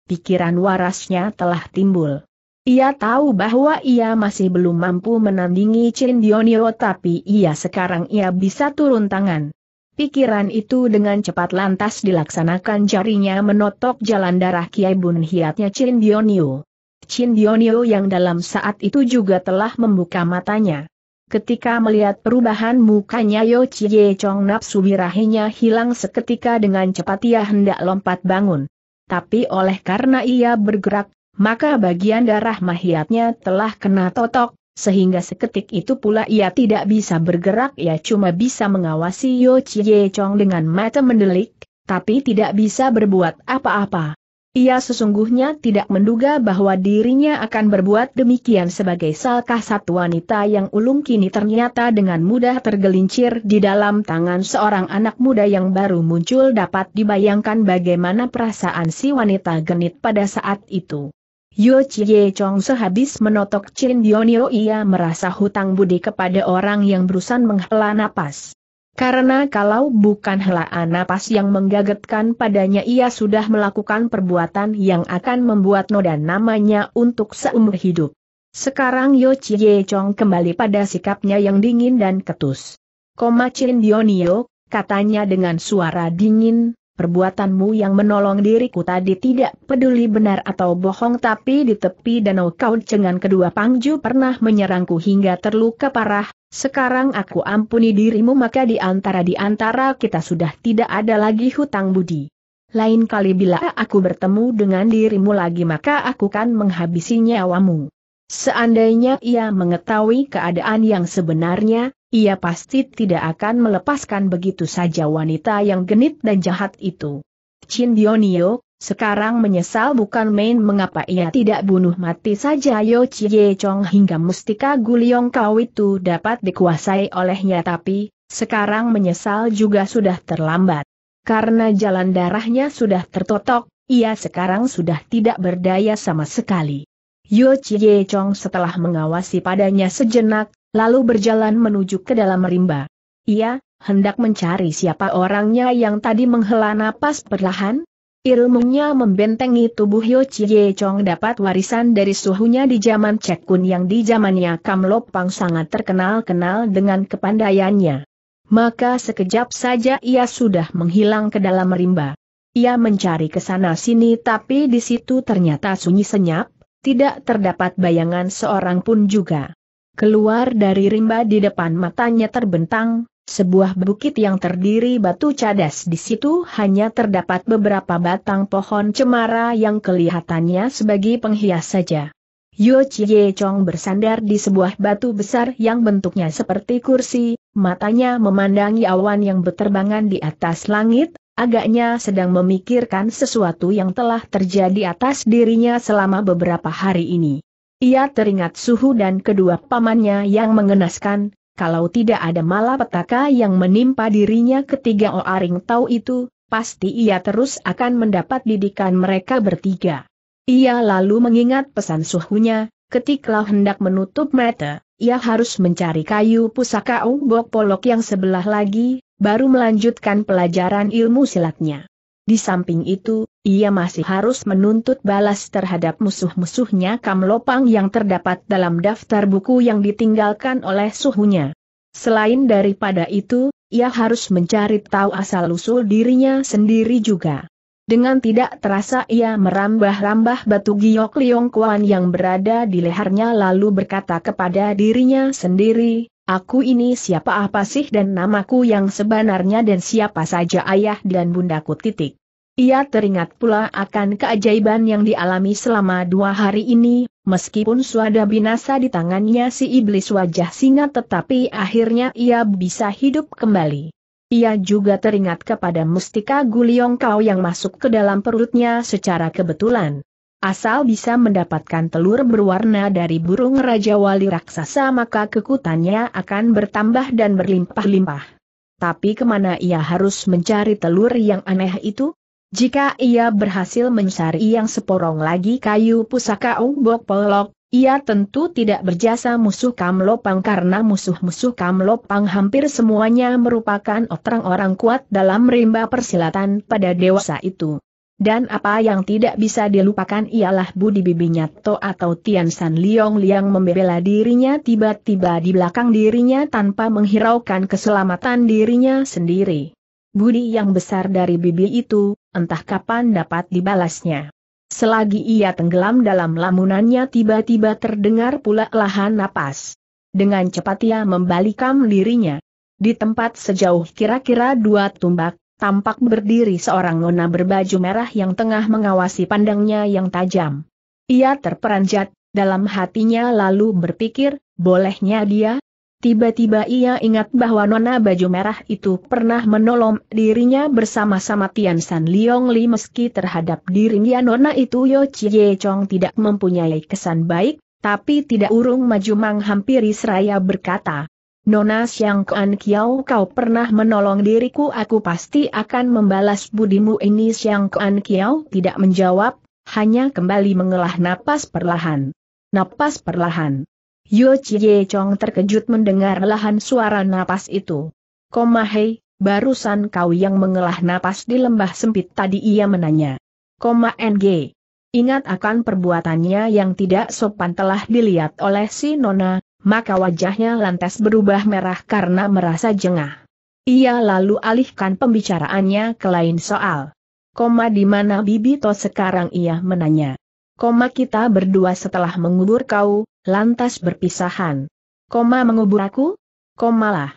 Pikiran warasnya telah timbul. Ia tahu bahwa ia masih belum mampu menandingi Chin Dionio, tapi ia sekarang ia bisa turun tangan. Pikiran itu dengan cepat lantas dilaksanakan, jarinya menotok jalan darah Kiai Bun Hiatnya Chin Dionio. Chin Dionio yang dalam saat itu juga telah membuka matanya. Ketika melihat perubahan mukanya Yo Chie Chong, nafsu birahinya hilang seketika. Dengan cepat ia hendak lompat bangun. Tapi oleh karena ia bergerak, maka bagian darah mahiatnya telah kena totok, sehingga seketik itu pula ia tidak bisa bergerak. Ia cuma bisa mengawasi Yo Chie Chong dengan mata mendelik, tapi tidak bisa berbuat apa-apa. Ia sesungguhnya tidak menduga bahwa dirinya akan berbuat demikian sebagai salah satu wanita yang ulung kini ternyata dengan mudah tergelincir di dalam tangan seorang anak muda yang baru muncul. Dapat dibayangkan bagaimana perasaan si wanita genit pada saat itu. Yo Chie Chong sehabis menotok Chin Bionio, ia merasa hutang budi kepada orang yang berusaha menghela napas. Karena kalau bukan helaan napas yang menggagetkan padanya, ia sudah melakukan perbuatan yang akan membuat noda namanya untuk seumur hidup. Sekarang Yo Chie Chong kembali pada sikapnya yang dingin dan ketus. "Koma Chin Bionio," katanya dengan suara dingin, "perbuatanmu yang menolong diriku tadi tidak peduli benar atau bohong, tapi di tepi danau kau dengan kedua pangju pernah menyerangku hingga terluka parah. Sekarang aku ampuni dirimu, maka di antara di antara kita sudah tidak ada lagi hutang budi. Lain kali bila aku bertemu dengan dirimu lagi, maka aku kan menghabisi nyawamu." Seandainya ia mengetahui keadaan yang sebenarnya, ia pasti tidak akan melepaskan begitu saja wanita yang genit dan jahat itu. Chin Bionio sekarang menyesal bukan main mengapa ia tidak bunuh mati saja Yo Chie Chong hingga mustika Guliong Kau itu dapat dikuasai olehnya, tapi sekarang menyesal juga sudah terlambat. Karena jalan darahnya sudah tertotok, ia sekarang sudah tidak berdaya sama sekali. Yo Chie Chong setelah mengawasi padanya sejenak, lalu berjalan menuju ke dalam rimba. Ia hendak mencari siapa orangnya yang tadi menghela napas perlahan. Ilmunya membentengi tubuh Yo Chie Chong dapat warisan dari suhunya di zaman Cek Kun yang di zamannya Kam Lopang sangat terkenal-kenal dengan kepandaiannya. Maka sekejap saja ia sudah menghilang ke dalam rimba. Ia mencari ke sana sini, tapi di situ ternyata sunyi senyap, tidak terdapat bayangan seorang pun juga. Keluar dari rimba, di depan matanya terbentang sebuah bukit yang terdiri batu cadas. Di situ hanya terdapat beberapa batang pohon cemara yang kelihatannya sebagai penghias saja. Yo Chie Chong bersandar di sebuah batu besar yang bentuknya seperti kursi, matanya memandangi awan yang berterbangan di atas langit, agaknya sedang memikirkan sesuatu yang telah terjadi atas dirinya selama beberapa hari ini. Ia teringat suhu dan kedua pamannya yang mengenaskan, kalau tidak ada malapetaka yang menimpa dirinya ketiga orang tahu itu, pasti ia terus akan mendapat didikan mereka bertiga. Ia lalu mengingat pesan suhunya, ketika hendak menutup mata, ia harus mencari kayu pusaka Umbok Polok yang sebelah lagi, baru melanjutkan pelajaran ilmu silatnya. Di samping itu, ia masih harus menuntut balas terhadap musuh-musuhnya Kam Lopang yang terdapat dalam daftar buku yang ditinggalkan oleh suhunya. Selain daripada itu, ia harus mencari tahu asal-usul dirinya sendiri juga. Dengan tidak terasa ia merambah-rambah batu giok Liong Kuan yang berada di lehernya lalu berkata kepada dirinya sendiri, "Aku ini siapa apa sih dan namaku yang sebenarnya dan siapa saja ayah dan bundaku titik." Ia teringat pula akan keajaiban yang dialami selama dua hari ini, meskipun sudah binasa di tangannya si iblis wajah singa tetapi akhirnya ia bisa hidup kembali. Ia juga teringat kepada mustika Guliong Kau yang masuk ke dalam perutnya secara kebetulan. Asal bisa mendapatkan telur berwarna dari burung Raja Wali Raksasa maka kekuatannya akan bertambah dan berlimpah-limpah. Tapi kemana ia harus mencari telur yang aneh itu? Jika ia berhasil mencari yang seporong lagi kayu pusaka Umbok Polok, ia tentu tidak berjasa musuh Kam Lopang karena musuh-musuh Kam Lopang hampir semuanya merupakan orang-orang kuat dalam rimba persilatan pada dewasa itu. Dan apa yang tidak bisa dilupakan ialah budi bibinya To atau Tian San Liong Liang membela dirinya tiba-tiba di belakang dirinya tanpa menghiraukan keselamatan dirinya sendiri. Budi yang besar dari bibi itu, entah kapan dapat dibalasnya. Selagi ia tenggelam dalam lamunannya tiba-tiba terdengar pula lahan napas. Dengan cepat ia membalikkan dirinya. Di tempat sejauh kira-kira dua tumbak, tampak berdiri seorang nona berbaju merah yang tengah mengawasi pandangnya yang tajam. Ia terperanjat, dalam hatinya lalu berpikir, bolehnya dia? Tiba-tiba ia ingat bahwa nona baju merah itu pernah menolong dirinya bersama-sama Tian San Leong Li, meski terhadap dirinya nona itu Yo Chie Chong tidak mempunyai kesan baik, tapi tidak urung maju menghampiri seraya berkata, "Nona Siang Kuan Kiau, kau pernah menolong diriku, aku pasti akan membalas budimu ini." Siang Kuan Kiau tidak menjawab, hanya kembali mengelah napas perlahan. Napas perlahan. Yo Chie Chong terkejut mendengar lahan suara napas itu. "Komahei, barusan kau yang mengelah napas di lembah sempit tadi?" ia menanya. "Koma N G. Ingat akan perbuatannya yang tidak sopan telah dilihat oleh si nona." Maka wajahnya lantas berubah merah karena merasa jengah. Ia lalu alihkan pembicaraannya ke lain soal. "Koma di mana Bibito sekarang?" ia menanya. "Koma kita berdua setelah mengubur kau, lantas berpisahan." "Koma mengubur aku? Koma lah.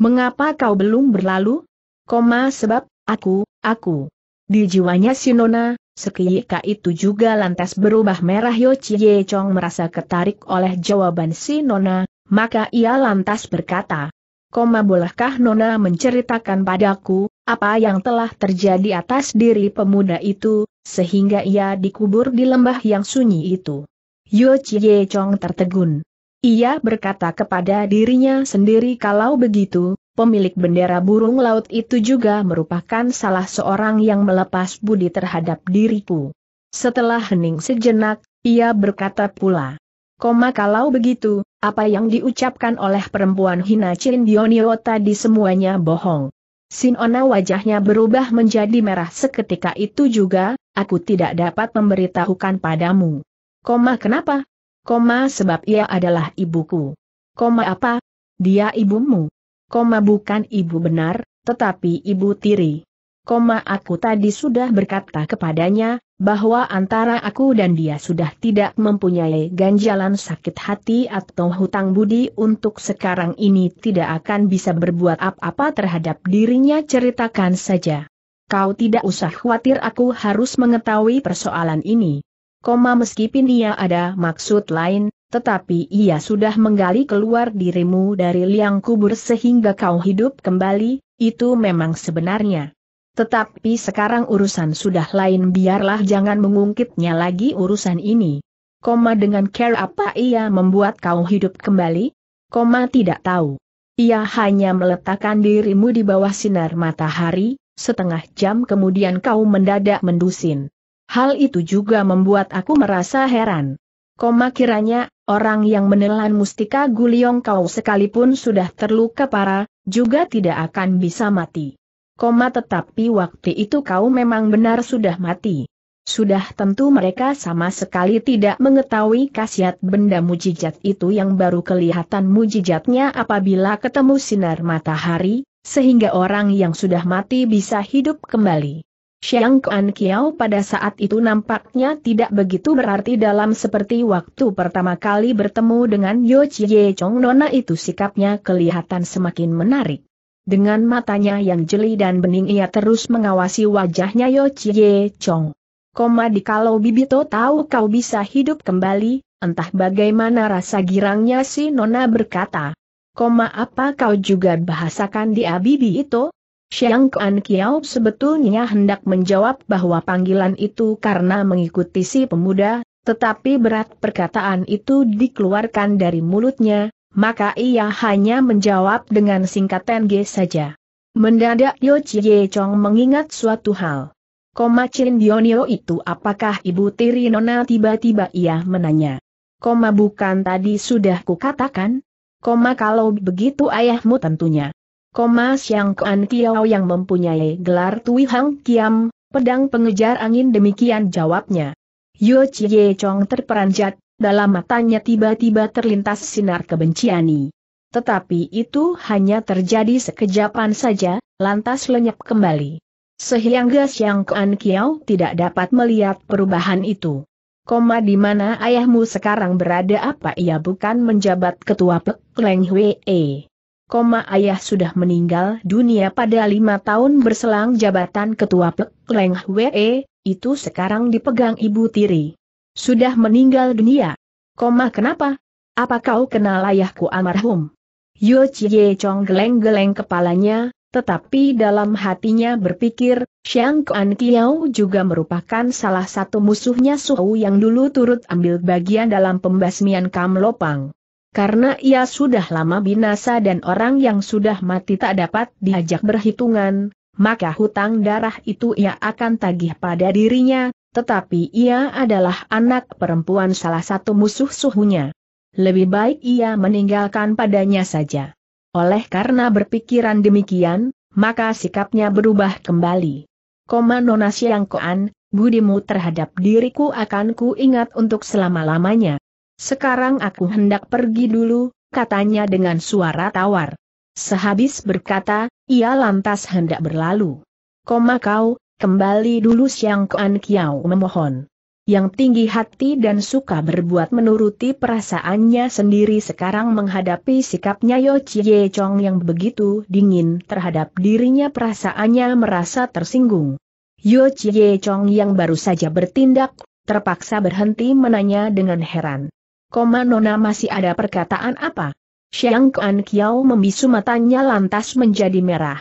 Mengapa kau belum berlalu?" "Koma sebab, aku, aku." Di jiwanya si nona, seketika itu juga lantas berubah merah. Yo Chie Chong merasa ketarik oleh jawaban si nona, maka ia lantas berkata, "Koma bolehkah nona menceritakan padaku, apa yang telah terjadi atas diri pemuda itu, sehingga ia dikubur di lembah yang sunyi itu?" Yo Chie Chong tertegun. Ia berkata kepada dirinya sendiri, kalau begitu, pemilik bendera burung laut itu juga merupakan salah seorang yang melepas budi terhadap diriku. Setelah hening sejenak, ia berkata pula, "Koma kalau begitu, apa yang diucapkan oleh perempuan hina Chin Dionio tadi semuanya bohong." Sinona wajahnya berubah menjadi merah seketika itu juga, "Aku tidak dapat memberitahukan padamu." "Koma kenapa?" "Koma sebab ia adalah ibuku." "Koma apa? Dia ibumu?" "Koma bukan ibu benar, tetapi ibu tiri." "Koma aku tadi sudah berkata kepadanya, bahwa antara aku dan dia sudah tidak mempunyai ganjalan sakit hati atau hutang budi, untuk sekarang ini tidak akan bisa berbuat apa-apa terhadap dirinya." "Ceritakan saja. Kau tidak usah khawatir aku harus mengetahui persoalan ini." "Koma meskipun ia ada maksud lain, tetapi ia sudah menggali keluar dirimu dari liang kubur sehingga kau hidup kembali, itu memang sebenarnya. Tetapi sekarang urusan sudah lain, biarlah, jangan mengungkitnya lagi urusan ini." "Koma dengan care apa ia membuat kau hidup kembali?" "Koma tidak tahu. Ia hanya meletakkan dirimu di bawah sinar matahari, setengah jam kemudian kau mendadak mendusin. Hal itu juga membuat aku merasa heran." "Koma kiranya, orang yang menelan mustika guliong kau sekalipun sudah terluka parah, juga tidak akan bisa mati." "Koma tetapi waktu itu kau memang benar sudah mati." "Sudah tentu mereka sama sekali tidak mengetahui khasiat benda mujizat itu yang baru kelihatan mujizatnya apabila ketemu sinar matahari, sehingga orang yang sudah mati bisa hidup kembali." Siang Kuan Kiau pada saat itu nampaknya tidak begitu berarti dalam seperti waktu pertama kali bertemu dengan Yo Chie Chong. Nona itu sikapnya kelihatan semakin menarik. Dengan matanya yang jeli dan bening ia terus mengawasi wajahnya Yo Chie Chong. "Koma dikalau Bibito tahu kau bisa hidup kembali, entah bagaimana rasa girangnya." Si nona berkata, "Koma apa kau juga bahasakan dia Bibito?" Siang Kuan Kiau sebetulnya hendak menjawab bahwa panggilan itu karena mengikuti si pemuda, tetapi berat perkataan itu dikeluarkan dari mulutnya, maka ia hanya menjawab dengan singkatan G saja. Mendadak Yo Chie Chong mengingat suatu hal. "Koma Chin Dionio itu apakah ibu tiri nona?" tiba-tiba ia menanya. "Koma bukan tadi sudah kukatakan?" "Koma kalau begitu ayahmu tentunya." "Koma Siang Kuan Kiau yang mempunyai gelar Tui Hang Kiam, pedang pengejar angin," demikian jawabnya. Yo Chie Chong terperanjat, dalam matanya tiba-tiba terlintas sinar kebenciani. Tetapi itu hanya terjadi sekejapan saja, lantas lenyap kembali. Sehingga Siang Kuan Kiau tidak dapat melihat perubahan itu. "Koma di mana ayahmu sekarang berada, apa ia bukan menjabat ketua Pek Leng Hwee?" "Koma ayah sudah meninggal dunia pada lima tahun berselang, jabatan ketua Pek Leng Hwee itu sekarang dipegang ibu tiri." Sudah meninggal dunia. Koma kenapa? Apa kau kenal ayahku almarhum? Yo Chie Chong geleng-geleng kepalanya, tetapi dalam hatinya berpikir, Xiang Kuan Kiau juga merupakan salah satu musuhnya Suhu yang dulu turut ambil bagian dalam pembasmian Kam Lopang. Karena ia sudah lama binasa dan orang yang sudah mati tak dapat diajak berhitungan, maka hutang darah itu ia akan tagih pada dirinya. Tetapi ia adalah anak perempuan salah satu musuh suhunya. Lebih baik ia meninggalkan padanya saja. Oleh karena berpikiran demikian, maka sikapnya berubah kembali. Koma Nona Xiang Kuan, budimu terhadap diriku akan ku ingat untuk selama-lamanya. Sekarang aku hendak pergi dulu, katanya dengan suara tawar. Sehabis berkata, ia lantas hendak berlalu. Koma kau, kembali dulu. Xiang Kuan Kiau memohon. Yang tinggi hati dan suka berbuat menuruti perasaannya sendiri sekarang menghadapi sikapnya Yo Chie Chong yang begitu dingin terhadap dirinya, perasaannya merasa tersinggung. Yo Chie Chong yang baru saja bertindak, terpaksa berhenti menanya dengan heran. Koma Nona masih ada perkataan apa? Xiang Kuan Kiau membisu matanya lantas menjadi merah.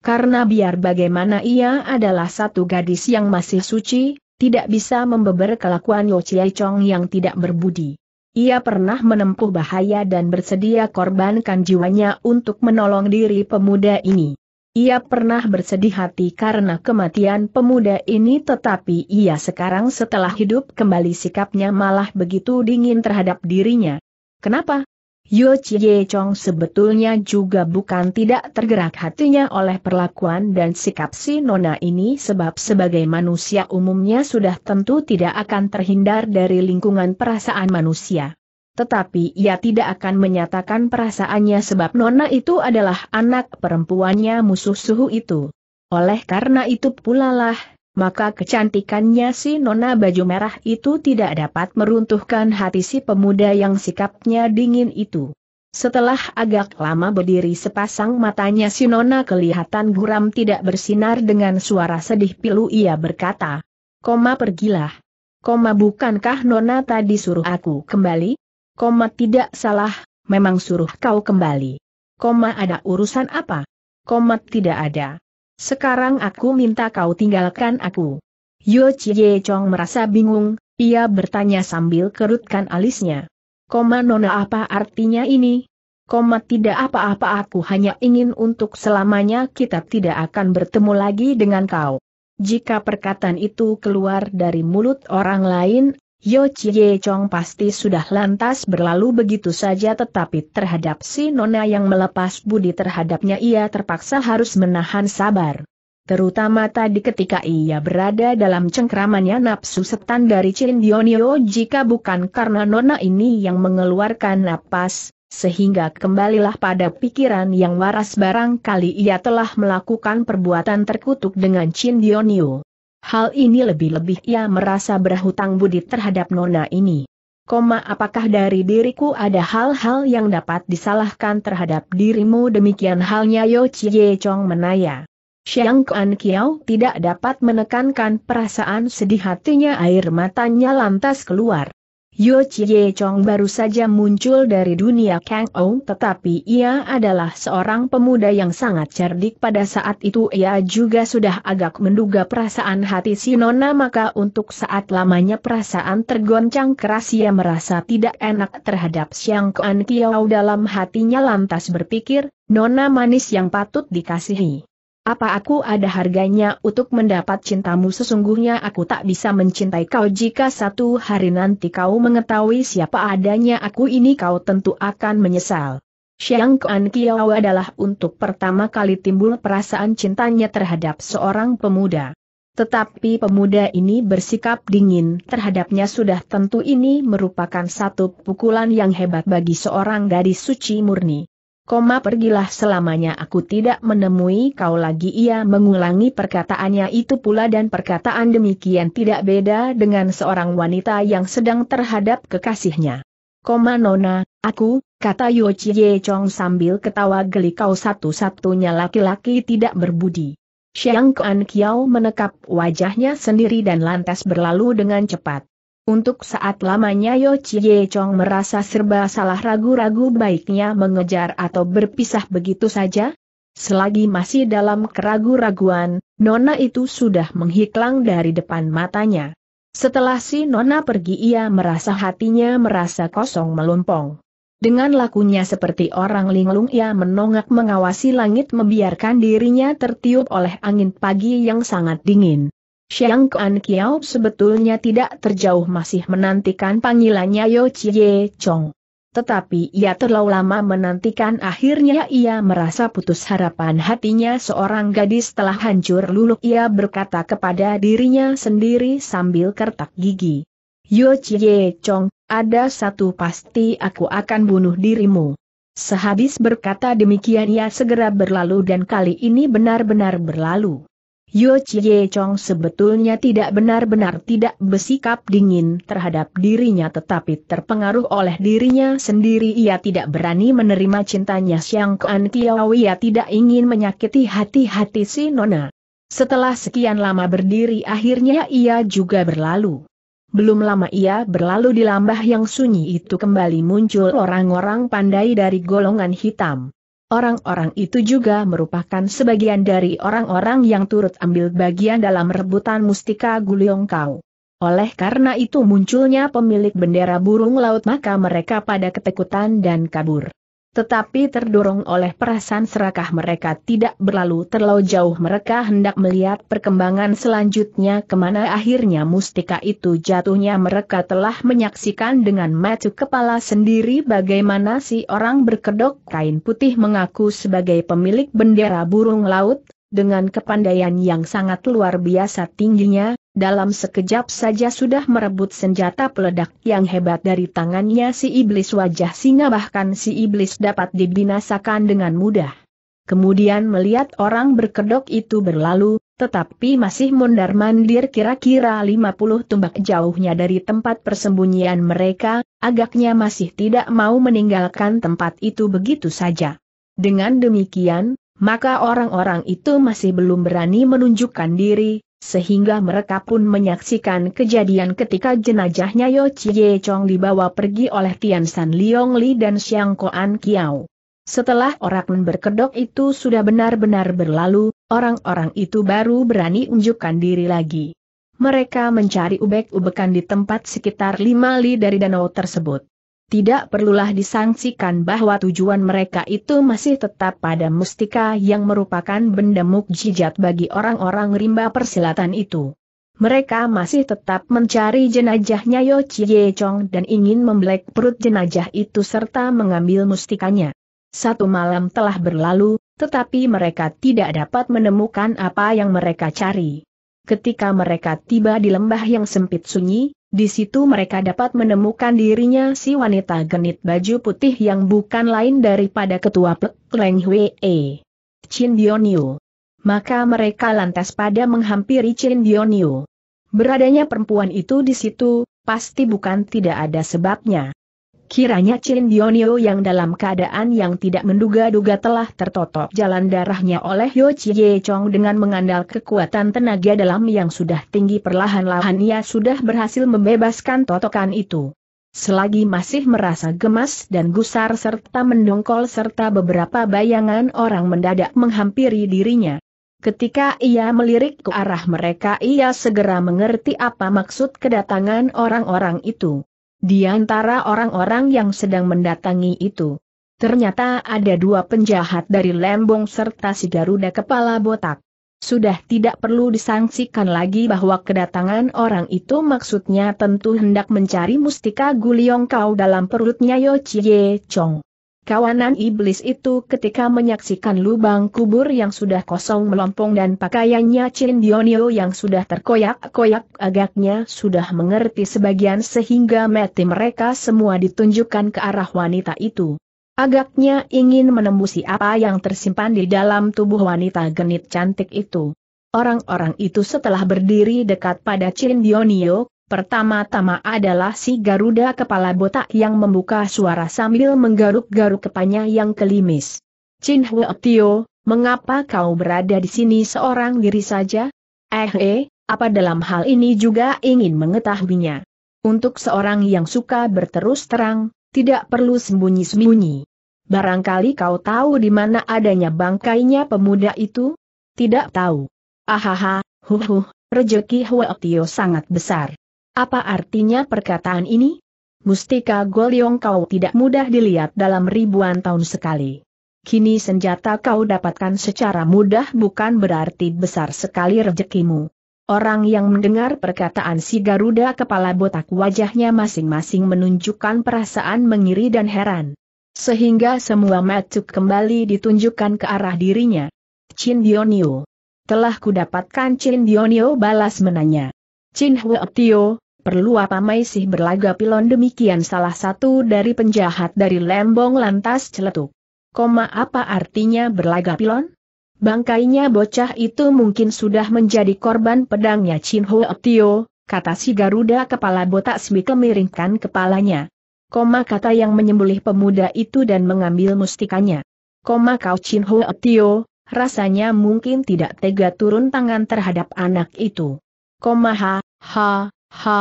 Karena biar bagaimana ia adalah satu gadis yang masih suci, tidak bisa membeber kelakuan Yo Chie Chong yang tidak berbudi. Ia pernah menempuh bahaya dan bersedia korbankan jiwanya untuk menolong diri pemuda ini. Ia pernah bersedih hati karena kematian pemuda ini, tetapi ia sekarang setelah hidup kembali sikapnya malah begitu dingin terhadap dirinya. Kenapa? Yo Chie Chong sebetulnya juga bukan tidak tergerak hatinya oleh perlakuan dan sikap si Nona ini, sebab sebagai manusia umumnya sudah tentu tidak akan terhindar dari lingkungan perasaan manusia. Tetapi ia tidak akan menyatakan perasaannya sebab Nona itu adalah anak perempuannya musuh suhu itu. Oleh karena itu pula lah, maka kecantikannya si Nona baju merah itu tidak dapat meruntuhkan hati si pemuda yang sikapnya dingin itu. Setelah agak lama berdiri, sepasang matanya si Nona kelihatan guram tidak bersinar. Dengan suara sedih pilu ia berkata, "Koma pergilah. Koma bukankah Nona tadi suruh aku kembali? Koma tidak salah, memang suruh kau kembali. Koma ada urusan apa? Koma tidak ada. Sekarang aku minta kau tinggalkan aku." Yo Chie Chong merasa bingung, ia bertanya sambil kerutkan alisnya. Koma Nona, apa artinya ini? Koma tidak apa-apa, aku hanya ingin untuk selamanya kita tidak akan bertemu lagi dengan kau. Jika perkataan itu keluar dari mulut orang lain, Yo Chie Chong pasti sudah lantas berlalu begitu saja, tetapi terhadap si Nona yang melepas budi terhadapnya ia terpaksa harus menahan sabar. Terutama tadi ketika ia berada dalam cengkramannya nafsu setan dari Chin Dionio, jika bukan karena Nona ini yang mengeluarkan napas, sehingga kembalilah pada pikiran yang waras, barangkali ia telah melakukan perbuatan terkutuk dengan Chin Dionio. Hal ini lebih-lebih ia merasa berhutang budi terhadap Nona ini. Koma, apakah dari diriku ada hal-hal yang dapat disalahkan terhadap dirimu? Demikian halnya Yo Chie Chong menaya. Xiang Kuan Kiau tidak dapat menekankan perasaan sedih hatinya, air matanya lantas keluar. Yo Chie Chong baru saja muncul dari dunia Kang Ou, tetapi ia adalah seorang pemuda yang sangat cerdik. Pada saat itu ia juga sudah agak menduga perasaan hati si Nona, maka untuk saat lamanya perasaan tergoncang keras, ia merasa tidak enak terhadap Xiang Kuan Kiau. Dalam hatinya lantas berpikir, Nona manis yang patut dikasihi. Apa aku ada harganya untuk mendapat cintamu? Sesungguhnya aku tak bisa mencintai kau. Jika satu hari nanti kau mengetahui siapa adanya aku ini, kau tentu akan menyesal. Xiang Kuan Kiau adalah untuk pertama kali timbul perasaan cintanya terhadap seorang pemuda. Tetapi pemuda ini bersikap dingin terhadapnya, sudah tentu ini merupakan satu pukulan yang hebat bagi seorang gadis suci murni. Koma pergilah selamanya, aku tidak menemui kau lagi. Ia mengulangi perkataannya itu pula, dan perkataan demikian tidak beda dengan seorang wanita yang sedang terhadap kekasihnya. Koma Nona, aku, kata Yo Chie Chong sambil ketawa geli, kau satu-satunya laki-laki tidak berbudi. Xiang Kuan Kiau menekap wajahnya sendiri dan lantas berlalu dengan cepat. Untuk saat lamanya Yo Chie Chong merasa serba salah, ragu-ragu baiknya mengejar atau berpisah begitu saja. Selagi masih dalam keragu-raguan, Nona itu sudah menghiklang dari depan matanya. Setelah si Nona pergi, ia merasa hatinya merasa kosong melompong. Dengan lakunya seperti orang linglung, ia menongak mengawasi langit membiarkan dirinya tertiup oleh angin pagi yang sangat dingin. Siang Kuan Kiau sebetulnya tidak terjauh masih menantikan panggilannya Yo Chie Chong. Tetapi ia terlalu lama menantikan, akhirnya ia merasa putus harapan. Hatinya seorang gadis telah hancur luluh, ia berkata kepada dirinya sendiri sambil kertak gigi. Yo Chie Chong, ada satu pasti, aku akan bunuh dirimu. Sehabis berkata demikian ia segera berlalu, dan kali ini benar-benar berlalu. Yo Chie Chong sebetulnya tidak benar-benar tidak bersikap dingin terhadap dirinya, tetapi terpengaruh oleh dirinya sendiri. Ia tidak berani menerima cintanya Siang Kuan Kiau, ia tidak ingin menyakiti hati-hati si Nona. Setelah sekian lama berdiri akhirnya ia juga berlalu. Belum lama ia berlalu, di lembah yang sunyi itu kembali muncul orang-orang pandai dari golongan hitam. Orang-orang itu juga merupakan sebagian dari orang-orang yang turut ambil bagian dalam rebutan mustika Guliongkau. Oleh karena itu munculnya pemilik bendera burung laut, maka mereka pada ketakutan dan kabur. Tetapi terdorong oleh perasaan serakah mereka tidak berlalu terlalu jauh, mereka hendak melihat perkembangan selanjutnya kemana akhirnya mustika itu jatuhnya. Mereka telah menyaksikan dengan mata kepala sendiri bagaimana si orang berkedok kain putih mengaku sebagai pemilik bendera burung laut, dengan kepandaian yang sangat luar biasa tingginya, dalam sekejap saja sudah merebut senjata peledak yang hebat dari tangannya si iblis wajah singa. Bahkan si iblis dapat dibinasakan dengan mudah. Kemudian melihat orang berkedok itu berlalu, tetapi masih mondar-mandir kira-kira lima puluh tumbak jauhnya dari tempat persembunyian mereka, agaknya masih tidak mau meninggalkan tempat itu begitu saja. Dengan demikian, maka orang-orang itu masih belum berani menunjukkan diri, sehingga mereka pun menyaksikan kejadian ketika jenazahnya Yo Chie Chong dibawa pergi oleh Tian San Leong Li dan Siang Koan Kiau. Setelah orang berkedok itu sudah benar-benar berlalu, orang-orang itu baru berani unjukkan diri lagi. Mereka mencari ubek-ubekan di tempat sekitar lima li dari danau tersebut. Tidak perlulah disangsikan bahwa tujuan mereka itu masih tetap pada mustika yang merupakan benda mukjizat bagi orang-orang rimba persilatan itu. Mereka masih tetap mencari jenazahnya Yo Chie Chong dan ingin membelek perut jenazah itu serta mengambil mustikanya. Satu malam telah berlalu, tetapi mereka tidak dapat menemukan apa yang mereka cari. Ketika mereka tiba di lembah yang sempit sunyi, di situ mereka dapat menemukan dirinya si wanita genit baju putih yang bukan lain daripada ketua Pek Leng Hwe Chin Bionio. Maka mereka lantas pada menghampiri Chin Bionio. Beradanya perempuan itu di situ, pasti bukan tidak ada sebabnya. Kiranya Chin Bionio yang dalam keadaan yang tidak menduga-duga telah tertotok jalan darahnya oleh Yo Chie Chong, dengan mengandalkan kekuatan tenaga dalam yang sudah tinggi perlahan-lahan ia sudah berhasil membebaskan totokan itu. Selagi masih merasa gemas dan gusar serta mendongkol serta beberapa bayangan orang mendadak menghampiri dirinya. Ketika ia melirik ke arah mereka ia segera mengerti apa maksud kedatangan orang-orang itu. Di antara orang-orang yang sedang mendatangi itu, ternyata ada dua penjahat dari Lembong serta si Garuda kepala botak. Sudah tidak perlu disangsikan lagi bahwa kedatangan orang itu maksudnya tentu hendak mencari mustika Guliongkau dalam perutnya Yo Chie Chong. Kawanan iblis itu ketika menyaksikan lubang kubur yang sudah kosong melompong dan pakaiannya Chin Bionio yang sudah terkoyak-koyak, agaknya sudah mengerti sebagian sehingga mata mereka semua ditunjukkan ke arah wanita itu. Agaknya ingin menembusi apa yang tersimpan di dalam tubuh wanita genit cantik itu. Orang-orang itu setelah berdiri dekat pada Chin Bionio, pertama-tama adalah si Garuda kepala botak yang membuka suara sambil menggaruk-garuk kepalanya yang kelimis. Chin Hwe Tio, mengapa kau berada di sini seorang diri saja? Eh eh, apa dalam hal ini juga ingin mengetahuinya? Untuk seorang yang suka berterus terang, tidak perlu sembunyi-sembunyi. Barangkali kau tahu di mana adanya bangkainya pemuda itu? Tidak tahu. Ahaha, huhuh, rejeki Hwa Tio sangat besar. Apa artinya perkataan ini? Mustika Golyong kau tidak mudah dilihat dalam ribuan tahun sekali. Kini senjata kau dapatkan secara mudah bukan berarti besar sekali rejekimu. Orang yang mendengar perkataan si Garuda kepala botak wajahnya masing-masing menunjukkan perasaan mengiri dan heran. Sehingga semua macuk kembali ditunjukkan ke arah dirinya. Chin Dionio. Telah kudapatkan Chin Dionio balas menanya. Chin Hwa Tio, perlu apa masih berlaga pilon demikian? Salah satu dari penjahat dari Lembong lantas celetuk. Koma apa artinya berlaga pilon? Bangkainya bocah itu mungkin sudah menjadi korban pedangnya Chin Hwa Tio, kata si Garuda kepala botak sambil miringkan kepalanya. Koma kata yang menyembelih pemuda itu dan mengambil mustikanya. Koma kau Chin Hwa Tio, rasanya mungkin tidak tega turun tangan terhadap anak itu. Koma ha, ha, ha,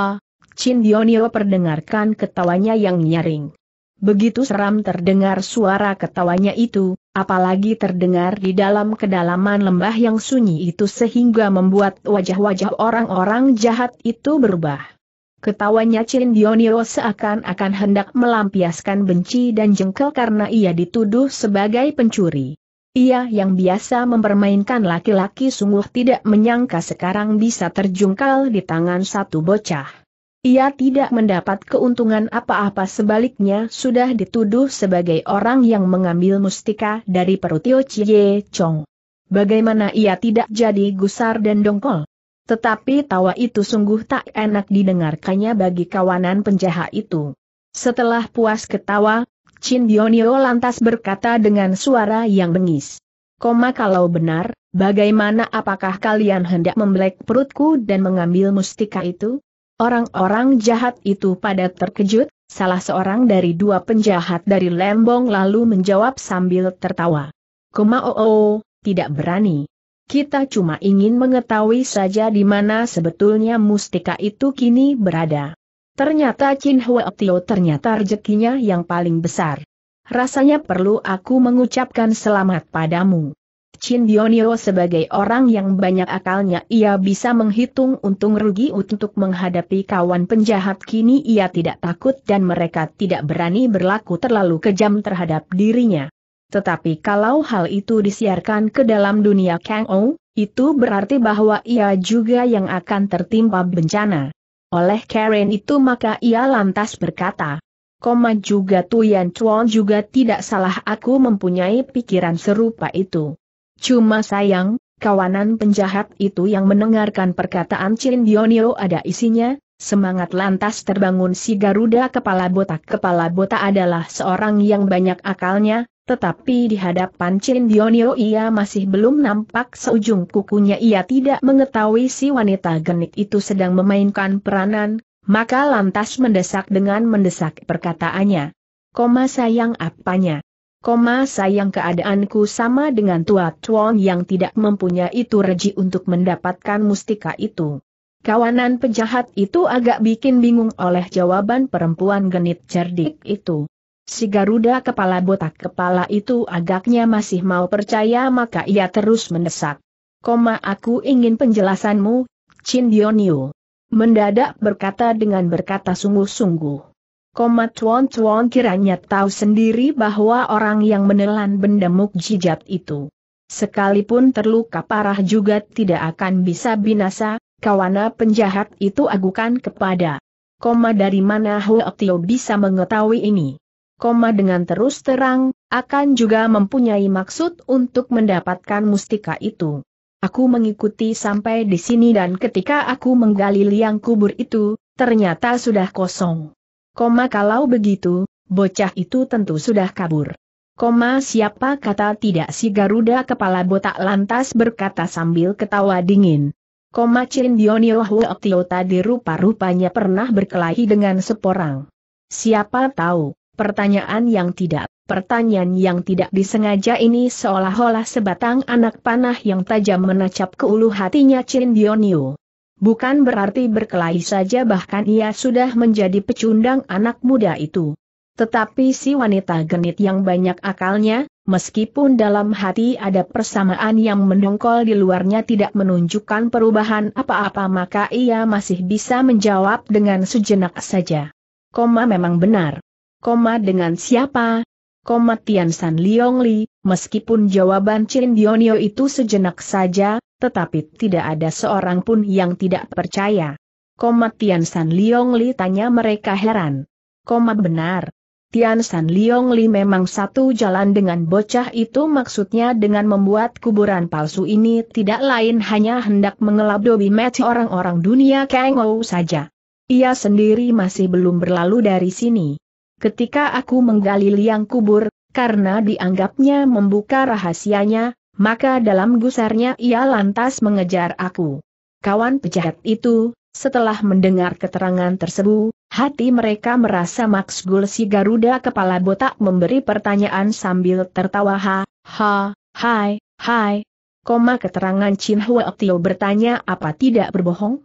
Chin Dionio perdengarkan ketawanya yang nyaring. Begitu seram terdengar suara ketawanya itu, apalagi terdengar di dalam kedalaman lembah yang sunyi itu sehingga membuat wajah-wajah orang-orang jahat itu berubah. Ketawanya Chin Dionio seakan-akan hendak melampiaskan benci dan jengkel karena ia dituduh sebagai pencuri. Ia yang biasa mempermainkan laki-laki sungguh tidak menyangka sekarang bisa terjungkal di tangan satu bocah. Ia tidak mendapat keuntungan apa-apa, sebaliknya sudah dituduh sebagai orang yang mengambil mustika dari perut Tio Chie Chong. Bagaimana ia tidak jadi gusar dan dongkol? Tetapi tawa itu sungguh tak enak didengarkannya bagi kawanan penjahat itu. Setelah puas ketawa, Chin Dionio lantas berkata dengan suara yang bengis. Koma kalau benar, bagaimana apakah kalian hendak membelek perutku dan mengambil mustika itu? Orang-orang jahat itu pada terkejut, salah seorang dari dua penjahat dari Lembong lalu menjawab sambil tertawa. Koma oh, oh tidak berani. Kita cuma ingin mengetahui saja di mana sebetulnya mustika itu kini berada. Ternyata Chin Hwa Tio ternyata rezekinya yang paling besar. Rasanya perlu aku mengucapkan selamat padamu. Chin Dionio sebagai orang yang banyak akalnya ia bisa menghitung untung rugi untuk menghadapi kawan penjahat kini ia tidak takut dan mereka tidak berani berlaku terlalu kejam terhadap dirinya. Tetapi kalau hal itu disiarkan ke dalam dunia Kang Ou, itu berarti bahwa ia juga yang akan tertimpa bencana. Oleh Karen itu maka ia lantas berkata, Koma juga Tuyan Chuan juga tidak salah aku mempunyai pikiran serupa itu. Cuma sayang, kawanan penjahat itu yang mendengarkan perkataan Chin Dionio ada isinya. Semangat lantas terbangun si Garuda kepala botak. Kepala botak adalah seorang yang banyak akalnya. Tetapi di hadapan Chin Dionio ia masih belum nampak seujung kukunya. Ia tidak mengetahui si wanita genit itu sedang memainkan peranan, maka lantas mendesak dengan mendesak perkataannya. Koma sayang apanya? Koma sayang keadaanku sama dengan Tua Chuan yang tidak mempunyai itu reji untuk mendapatkan mustika itu. Kawanan penjahat itu agak bikin bingung oleh jawaban perempuan genit cerdik itu. Si Garuda kepala botak kepala itu agaknya masih mau percaya maka ia terus mendesak. Koma aku ingin penjelasanmu, Chin Dionio. Mendadak berkata dengan berkata sungguh-sungguh. Koma Chuan-Chuan kiranya tahu sendiri bahwa orang yang menelan benda mukjizat itu, sekalipun terluka parah juga tidak akan bisa binasa, kawana penjahat itu agukan kepada. Koma dari mana Hwa Tio bisa mengetahui ini? Koma dengan terus terang, akan juga mempunyai maksud untuk mendapatkan mustika itu. Aku mengikuti sampai di sini dan ketika aku menggali liang kubur itu, ternyata sudah kosong. Koma kalau begitu, bocah itu tentu sudah kabur. Koma siapa kata tidak si Garuda kepala botak lantas berkata sambil ketawa dingin. Koma Chin Dionio Hwa Tio tadi rupa-rupanya pernah berkelahi dengan seporang. Siapa tahu? Pertanyaan yang tidak, pertanyaan yang tidak disengaja ini seolah-olah sebatang anak panah yang tajam menancap ke ulu hatinya Chin Dionio. bukan berarti berkelahi saja, bahkan ia sudah menjadi pecundang anak muda itu. Tetapi si wanita genit yang banyak akalnya, meskipun dalam hati ada persamaan yang mendongkol di luarnya tidak menunjukkan perubahan apa-apa, maka ia masih bisa menjawab dengan sejenak saja. Koma memang benar. Koma dengan siapa? Koma Tian San Liong Li, meskipun jawaban Chin Dionio itu sejenak saja, tetapi tidak ada seorang pun yang tidak percaya. Koma Tian San Liong Li, tanya mereka heran. Koma benar. Tian San Liong Li memang satu jalan dengan bocah itu, maksudnya dengan membuat kuburan palsu ini tidak lain hanya hendak mengelabui mati orang-orang dunia Kangou saja. Ia sendiri masih belum berlalu dari sini. Ketika aku menggali liang kubur, karena dianggapnya membuka rahasianya, maka dalam gusarnya ia lantas mengejar aku. Kawan pejahat itu, setelah mendengar keterangan tersebut, hati mereka merasa maksgul. Si Garuda kepala botak memberi pertanyaan sambil tertawa. Ha, ha, hai, hai. Koma keterangan Chin Hua Tio bertanya apa tidak berbohong?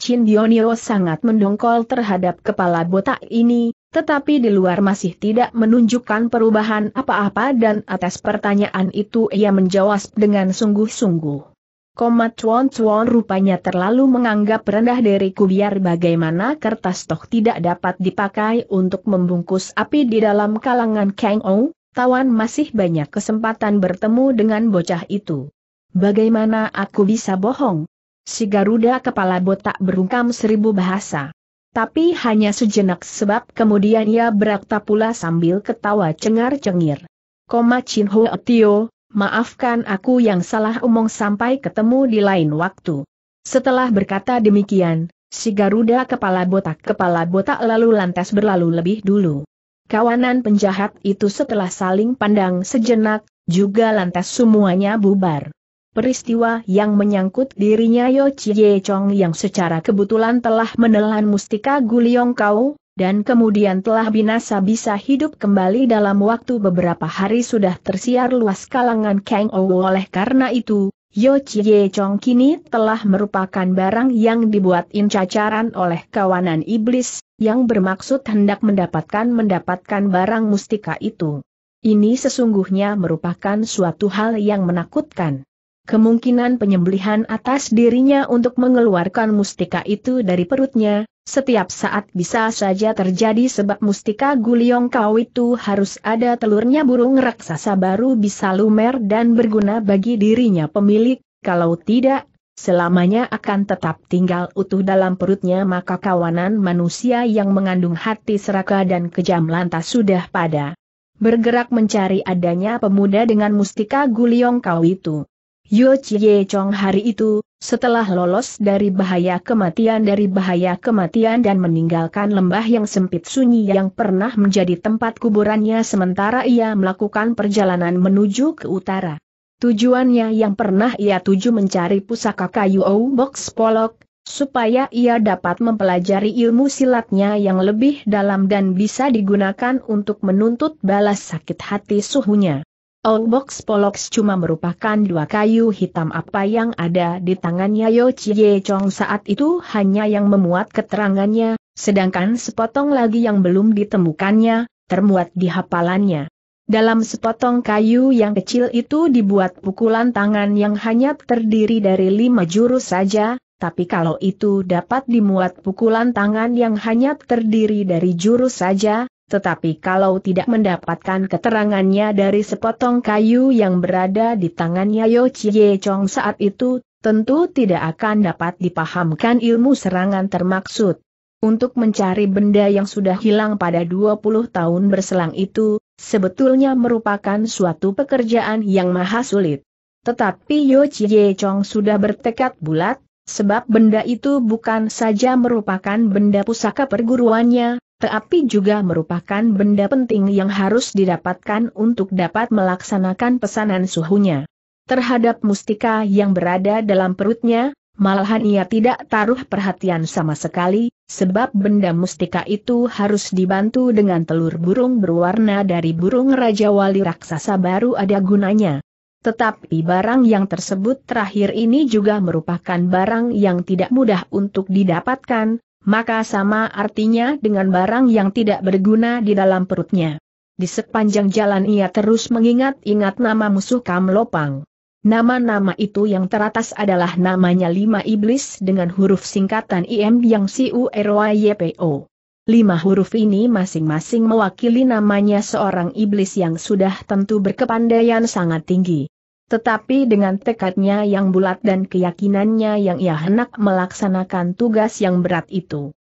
Chin Dionio sangat mendongkol terhadap kepala botak ini, tetapi di luar masih tidak menunjukkan perubahan apa-apa, dan atas pertanyaan itu ia menjawab dengan sungguh-sungguh. Koma Chuan Chuan rupanya terlalu menganggap rendah diriku, biar bagaimana kertas toh tidak dapat dipakai untuk membungkus api di dalam kalangan Kang Ou, tawan masih banyak kesempatan bertemu dengan bocah itu. Bagaimana aku bisa bohong? Si Garuda kepala botak berungkam seribu bahasa. Tapi hanya sejenak, sebab kemudian ia berakta pula sambil ketawa cengar-cengir. Koma Chin Hua Tio, maafkan aku yang salah omong, sampai ketemu di lain waktu. Setelah berkata demikian, si Garuda kepala botak kepala botak lalu lantas berlalu lebih dulu. Kawanan penjahat itu setelah saling pandang sejenak, juga lantas semuanya bubar. Peristiwa yang menyangkut dirinya Yo Chie Chong yang secara kebetulan telah menelan mustika Guliong Kau, dan kemudian telah binasa bisa hidup kembali dalam waktu beberapa hari sudah tersiar luas kalangan Kang Ou. Oleh karena itu, Yo Chie Chong kini telah merupakan barang yang dibuatin cacaran oleh kawanan iblis, yang bermaksud hendak mendapatkan-mendapatkan barang mustika itu. Ini sesungguhnya merupakan suatu hal yang menakutkan. Kemungkinan penyembelihan atas dirinya untuk mengeluarkan mustika itu dari perutnya, setiap saat bisa saja terjadi, sebab mustika Guliong Kau itu harus ada telurnya burung raksasa baru bisa lumer dan berguna bagi dirinya pemilik. Kalau tidak, selamanya akan tetap tinggal utuh dalam perutnya, maka kawanan manusia yang mengandung hati serakah dan kejam lantas sudah pada bergerak mencari adanya pemuda dengan mustika Guliong Kau itu. Yo Chie Chong hari itu, setelah lolos dari bahaya kematian dari bahaya kematian dan meninggalkan lembah yang sempit sunyi yang pernah menjadi tempat kuburannya, sementara ia melakukan perjalanan menuju ke utara. Tujuannya yang pernah ia tuju mencari pusaka kayu Ou Box Polok, supaya ia dapat mempelajari ilmu silatnya yang lebih dalam dan bisa digunakan untuk menuntut balas sakit hati suhunya. Ou Box Polok cuma merupakan dua kayu hitam, apa yang ada di tangannya Yo Chie Chong saat itu hanya yang memuat keterangannya, sedangkan sepotong lagi yang belum ditemukannya, termuat di hafalannya. Dalam sepotong kayu yang kecil itu dibuat pukulan tangan yang hanya terdiri dari lima jurus saja, tapi kalau itu dapat dimuat pukulan tangan yang hanya terdiri dari jurus saja, tetapi kalau tidak mendapatkan keterangannya dari sepotong kayu yang berada di tangannya Yo Chie Chong saat itu, tentu tidak akan dapat dipahamkan ilmu serangan termaksud. Untuk mencari benda yang sudah hilang pada dua puluh tahun berselang itu, sebetulnya merupakan suatu pekerjaan yang maha sulit. Tetapi Yo Chie Chong sudah bertekad bulat, sebab benda itu bukan saja merupakan benda pusaka perguruannya, tetapi juga merupakan benda penting yang harus didapatkan untuk dapat melaksanakan pesanan suhunya. Terhadap mustika yang berada dalam perutnya, malahan ia tidak taruh perhatian sama sekali, sebab benda mustika itu harus dibantu dengan telur burung berwarna dari burung raja wali raksasa baru ada gunanya. Tetapi barang yang tersebut terakhir ini juga merupakan barang yang tidak mudah untuk didapatkan, maka sama artinya dengan barang yang tidak berguna di dalam perutnya. Di sepanjang jalan ia terus mengingat-ingat nama musuh Kam Lopang. Nama-nama itu yang teratas adalah namanya lima iblis dengan huruf singkatan I M yang C U R Y P O. Lima huruf ini masing-masing mewakili namanya seorang iblis yang sudah tentu berkepandaian sangat tinggi. Tetapi dengan tekadnya yang bulat dan keyakinannya yang ia hendak melaksanakan tugas yang berat itu,